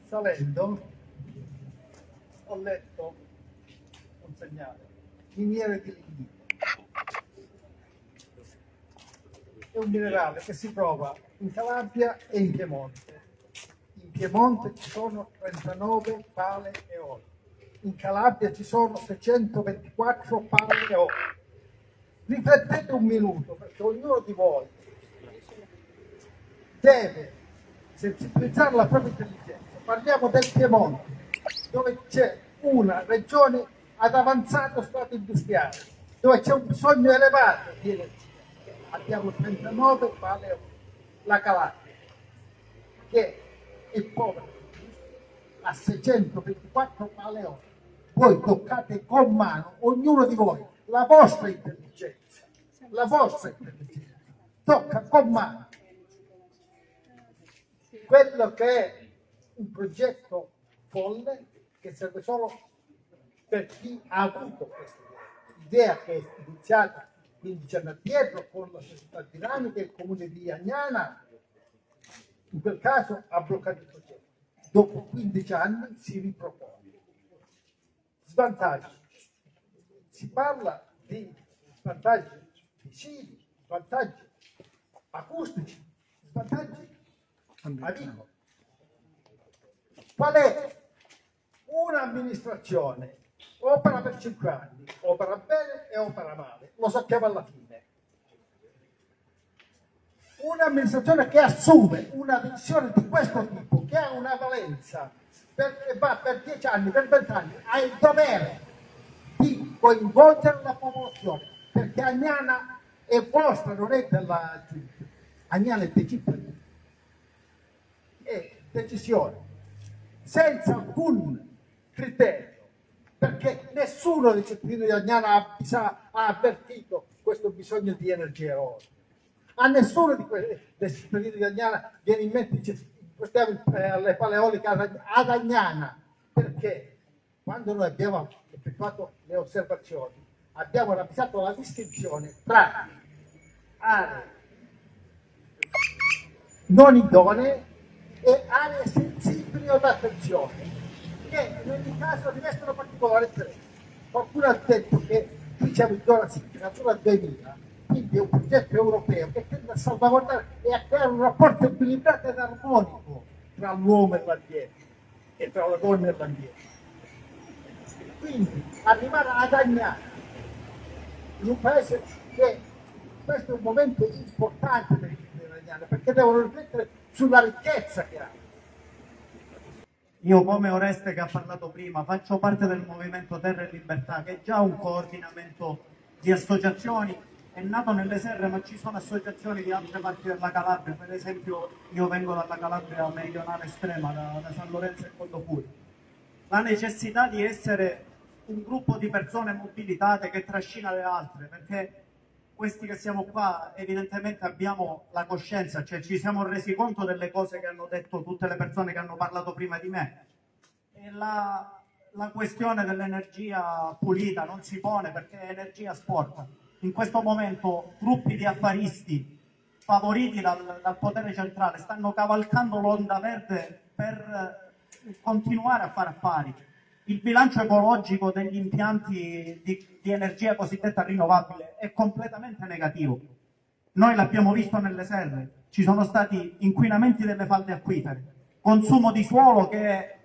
Salendo, ho letto un segnale, miniere di lignite. È un minerale che si trova in Calabria e in Piemonte. In Piemonte ci sono 39 pale eoliche. In Calabria ci sono 624 pale eoliche. Riflettete un minuto, perché ognuno di voi deve sensibilizzare la propria intelligenza. Parliamo del Piemonte, dove c'è una regione ad avanzato stato industriale, dove c'è un bisogno elevato di energia. Abbiamo 39 paleoliche. La Calabria, che è povera, a 624 paleotti. Voi toccate con mano, ognuno di voi, la vostra intelligenza. La vostra intelligenza. Tocca con mano quello che è un progetto folle che serve solo per chi ha avuto questa idea che è iniziata 15 anni addietro con la società dinamica e il comune di Agnana, in quel caso ha bloccato il progetto. Dopo 15 anni si ripropone. Svantaggi. Si parla di svantaggi visivi, svantaggi acustici, svantaggi ambientali. Qual è un'amministrazione? Opera per 5 anni, opera bene e opera male, lo sappiamo alla fine. Un'amministrazione che assume una visione di questo tipo, che ha una valenza e va per 10 anni, per 20 anni, ha il dovere di coinvolgere la popolazione, perché Agnana è vostra, non è della città. Agnana è dei cittadini. È decisione, senza alcun criterio, perché nessuno dei cittadini di Agnana ha avvertito questo bisogno di energia eolica. A nessuno dei cittadini di Agnana viene in mente di portare le pale eoliche ad Agnana, perché quando noi abbiamo effettuato le osservazioni abbiamo ravvisato la distinzione tra aree non idonee e aree sensibili o d'attenzione, che in ogni caso rivestono particolare interesse. Qualcuno ha detto che qui siamo in zona SIC, natura 2000, quindi è un progetto europeo che tende a salvaguardare e a creare un rapporto equilibrato ed armonico tra l'uomo e l'ambiente e tra la donna e l'ambiente. Quindi arrivare ad Agnana, in un paese che questo è un momento importante per i cittadini di Agnana, perché devono riflettere sulla ricchezza che hanno. Io, come Oreste che ha parlato prima, faccio parte del Movimento Terra e Libertà, che è già un coordinamento di associazioni, è nato nelle Serre, ma ci sono associazioni di altre parti della Calabria. Per esempio io vengo dalla Calabria meridionale estrema, da San Lorenzo e Condopuri. La necessità di essere un gruppo di persone mobilitate che trascina le altre, perché questi che siamo qua evidentemente abbiamo la coscienza, cioè ci siamo resi conto delle cose che hanno detto tutte le persone che hanno parlato prima di me. E la questione dell'energia pulita non si pone, perché è energia sporca. In questo momento gruppi di affaristi favoriti dal potere centrale stanno cavalcando l'onda verde per continuare a fare affari. Il bilancio ecologico degli impianti di energia cosiddetta rinnovabile è completamente negativo. Noi l'abbiamo visto nelle Serre, ci sono stati inquinamenti delle falde acquifere, consumo di suolo che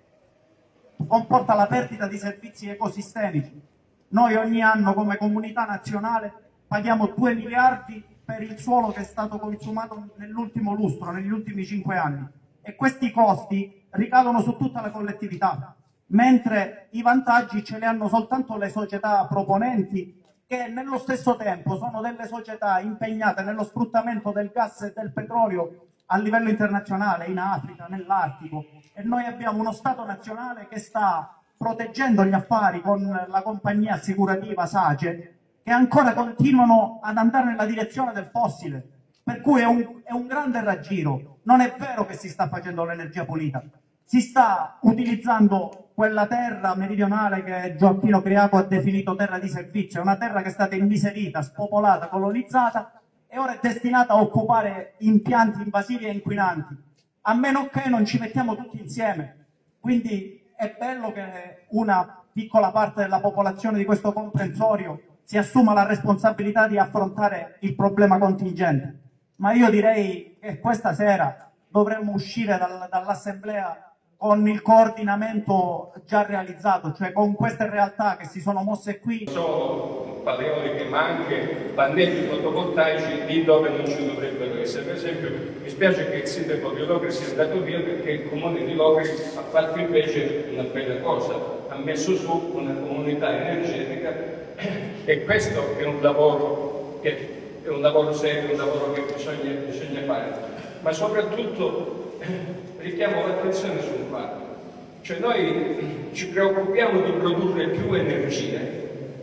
comporta la perdita di servizi ecosistemici. Noi ogni anno come comunità nazionale paghiamo 2 miliardi per il suolo che è stato consumato nell'ultimo lustro, negli ultimi 5 anni, e questi costi ricadono su tutta la collettività, mentre i vantaggi ce li hanno soltanto le società proponenti, che nello stesso tempo sono delle società impegnate nello sfruttamento del gas e del petrolio a livello internazionale, in Africa, nell'Artico, e noi abbiamo uno Stato nazionale che sta proteggendo gli affari con la compagnia assicurativa SACE, che ancora continuano ad andare nella direzione del fossile, per cui è un grande raggiro. Non è vero che si sta facendo l'energia pulita, si sta utilizzando quella terra meridionale che Gioacchino Criaco ha definito terra di servizio, è una terra che è stata immiserita, spopolata, colonizzata, e ora è destinata a occupare impianti invasivi e inquinanti, a meno che non ci mettiamo tutti insieme. Quindi è bello che una piccola parte della popolazione di questo comprensorio si assuma la responsabilità di affrontare il problema contingente, ma io direi che questa sera dovremmo uscire dall'assemblea con il coordinamento già realizzato, cioè con queste realtà che si sono mosse qui. Sono paleoliche, ma anche pannelli fotovoltaici lì dove non ci dovrebbero essere. Per esempio, mi spiace che il sindaco di Locri sia andato via, perché il comune di Locri ha fatto invece una bella cosa, ha messo su una comunità energetica, e questo è un lavoro serio, un lavoro che bisogna fare. Ma soprattutto richiamo l'attenzione sul fatto Cioè noi ci preoccupiamo di produrre più energia,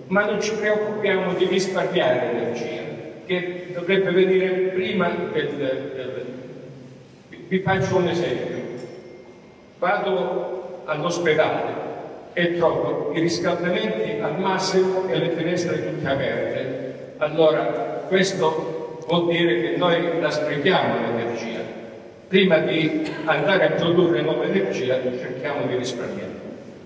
ma non ci preoccupiamo di risparmiare energia, che dovrebbe venire prima del... Vi faccio un esempio. Vado all'ospedale e trovo i riscaldamenti al massimo e le finestre tutte aperte. Allora, questo vuol dire che noi la sprechiamo l'energia. Prima di andare a produrre nuova energia, cerchiamo di risparmiare.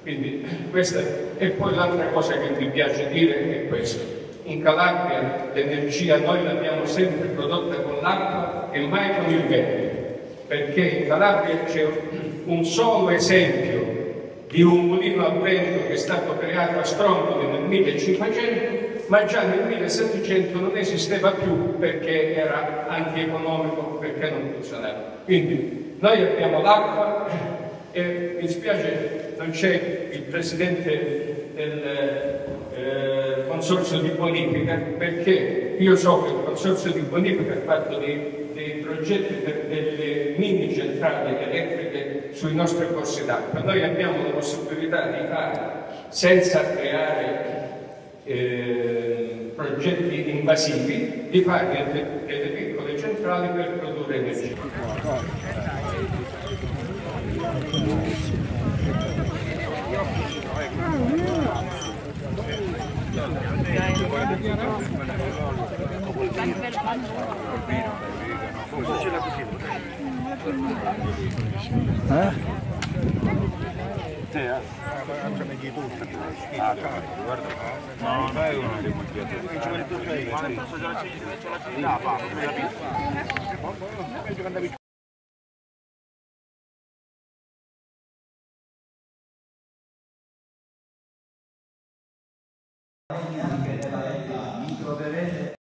Quindi, questa è... E poi l'altra cosa che mi piace dire è questo. In Calabria l'energia noi l'abbiamo sempre prodotta con l'acqua e mai con il vento, perché in Calabria c'è un solo esempio di un mulino a vento che è stato creato a Stromboli nel 1500, ma già nel 1700 non esisteva più perché era antieconomico, perché non funzionava. Quindi noi abbiamo l'acqua e mi spiace non c'è il presidente del consorzio di bonifica, perché io so che il consorzio di bonifica ha fatto dei progetti per delle mini centrali elettriche sui nostri corsi d'acqua. Noi abbiamo la possibilità di fare senza creare progetti invasivi, di fare delle piccole centrali per produrre energia. Anche nella mi troverete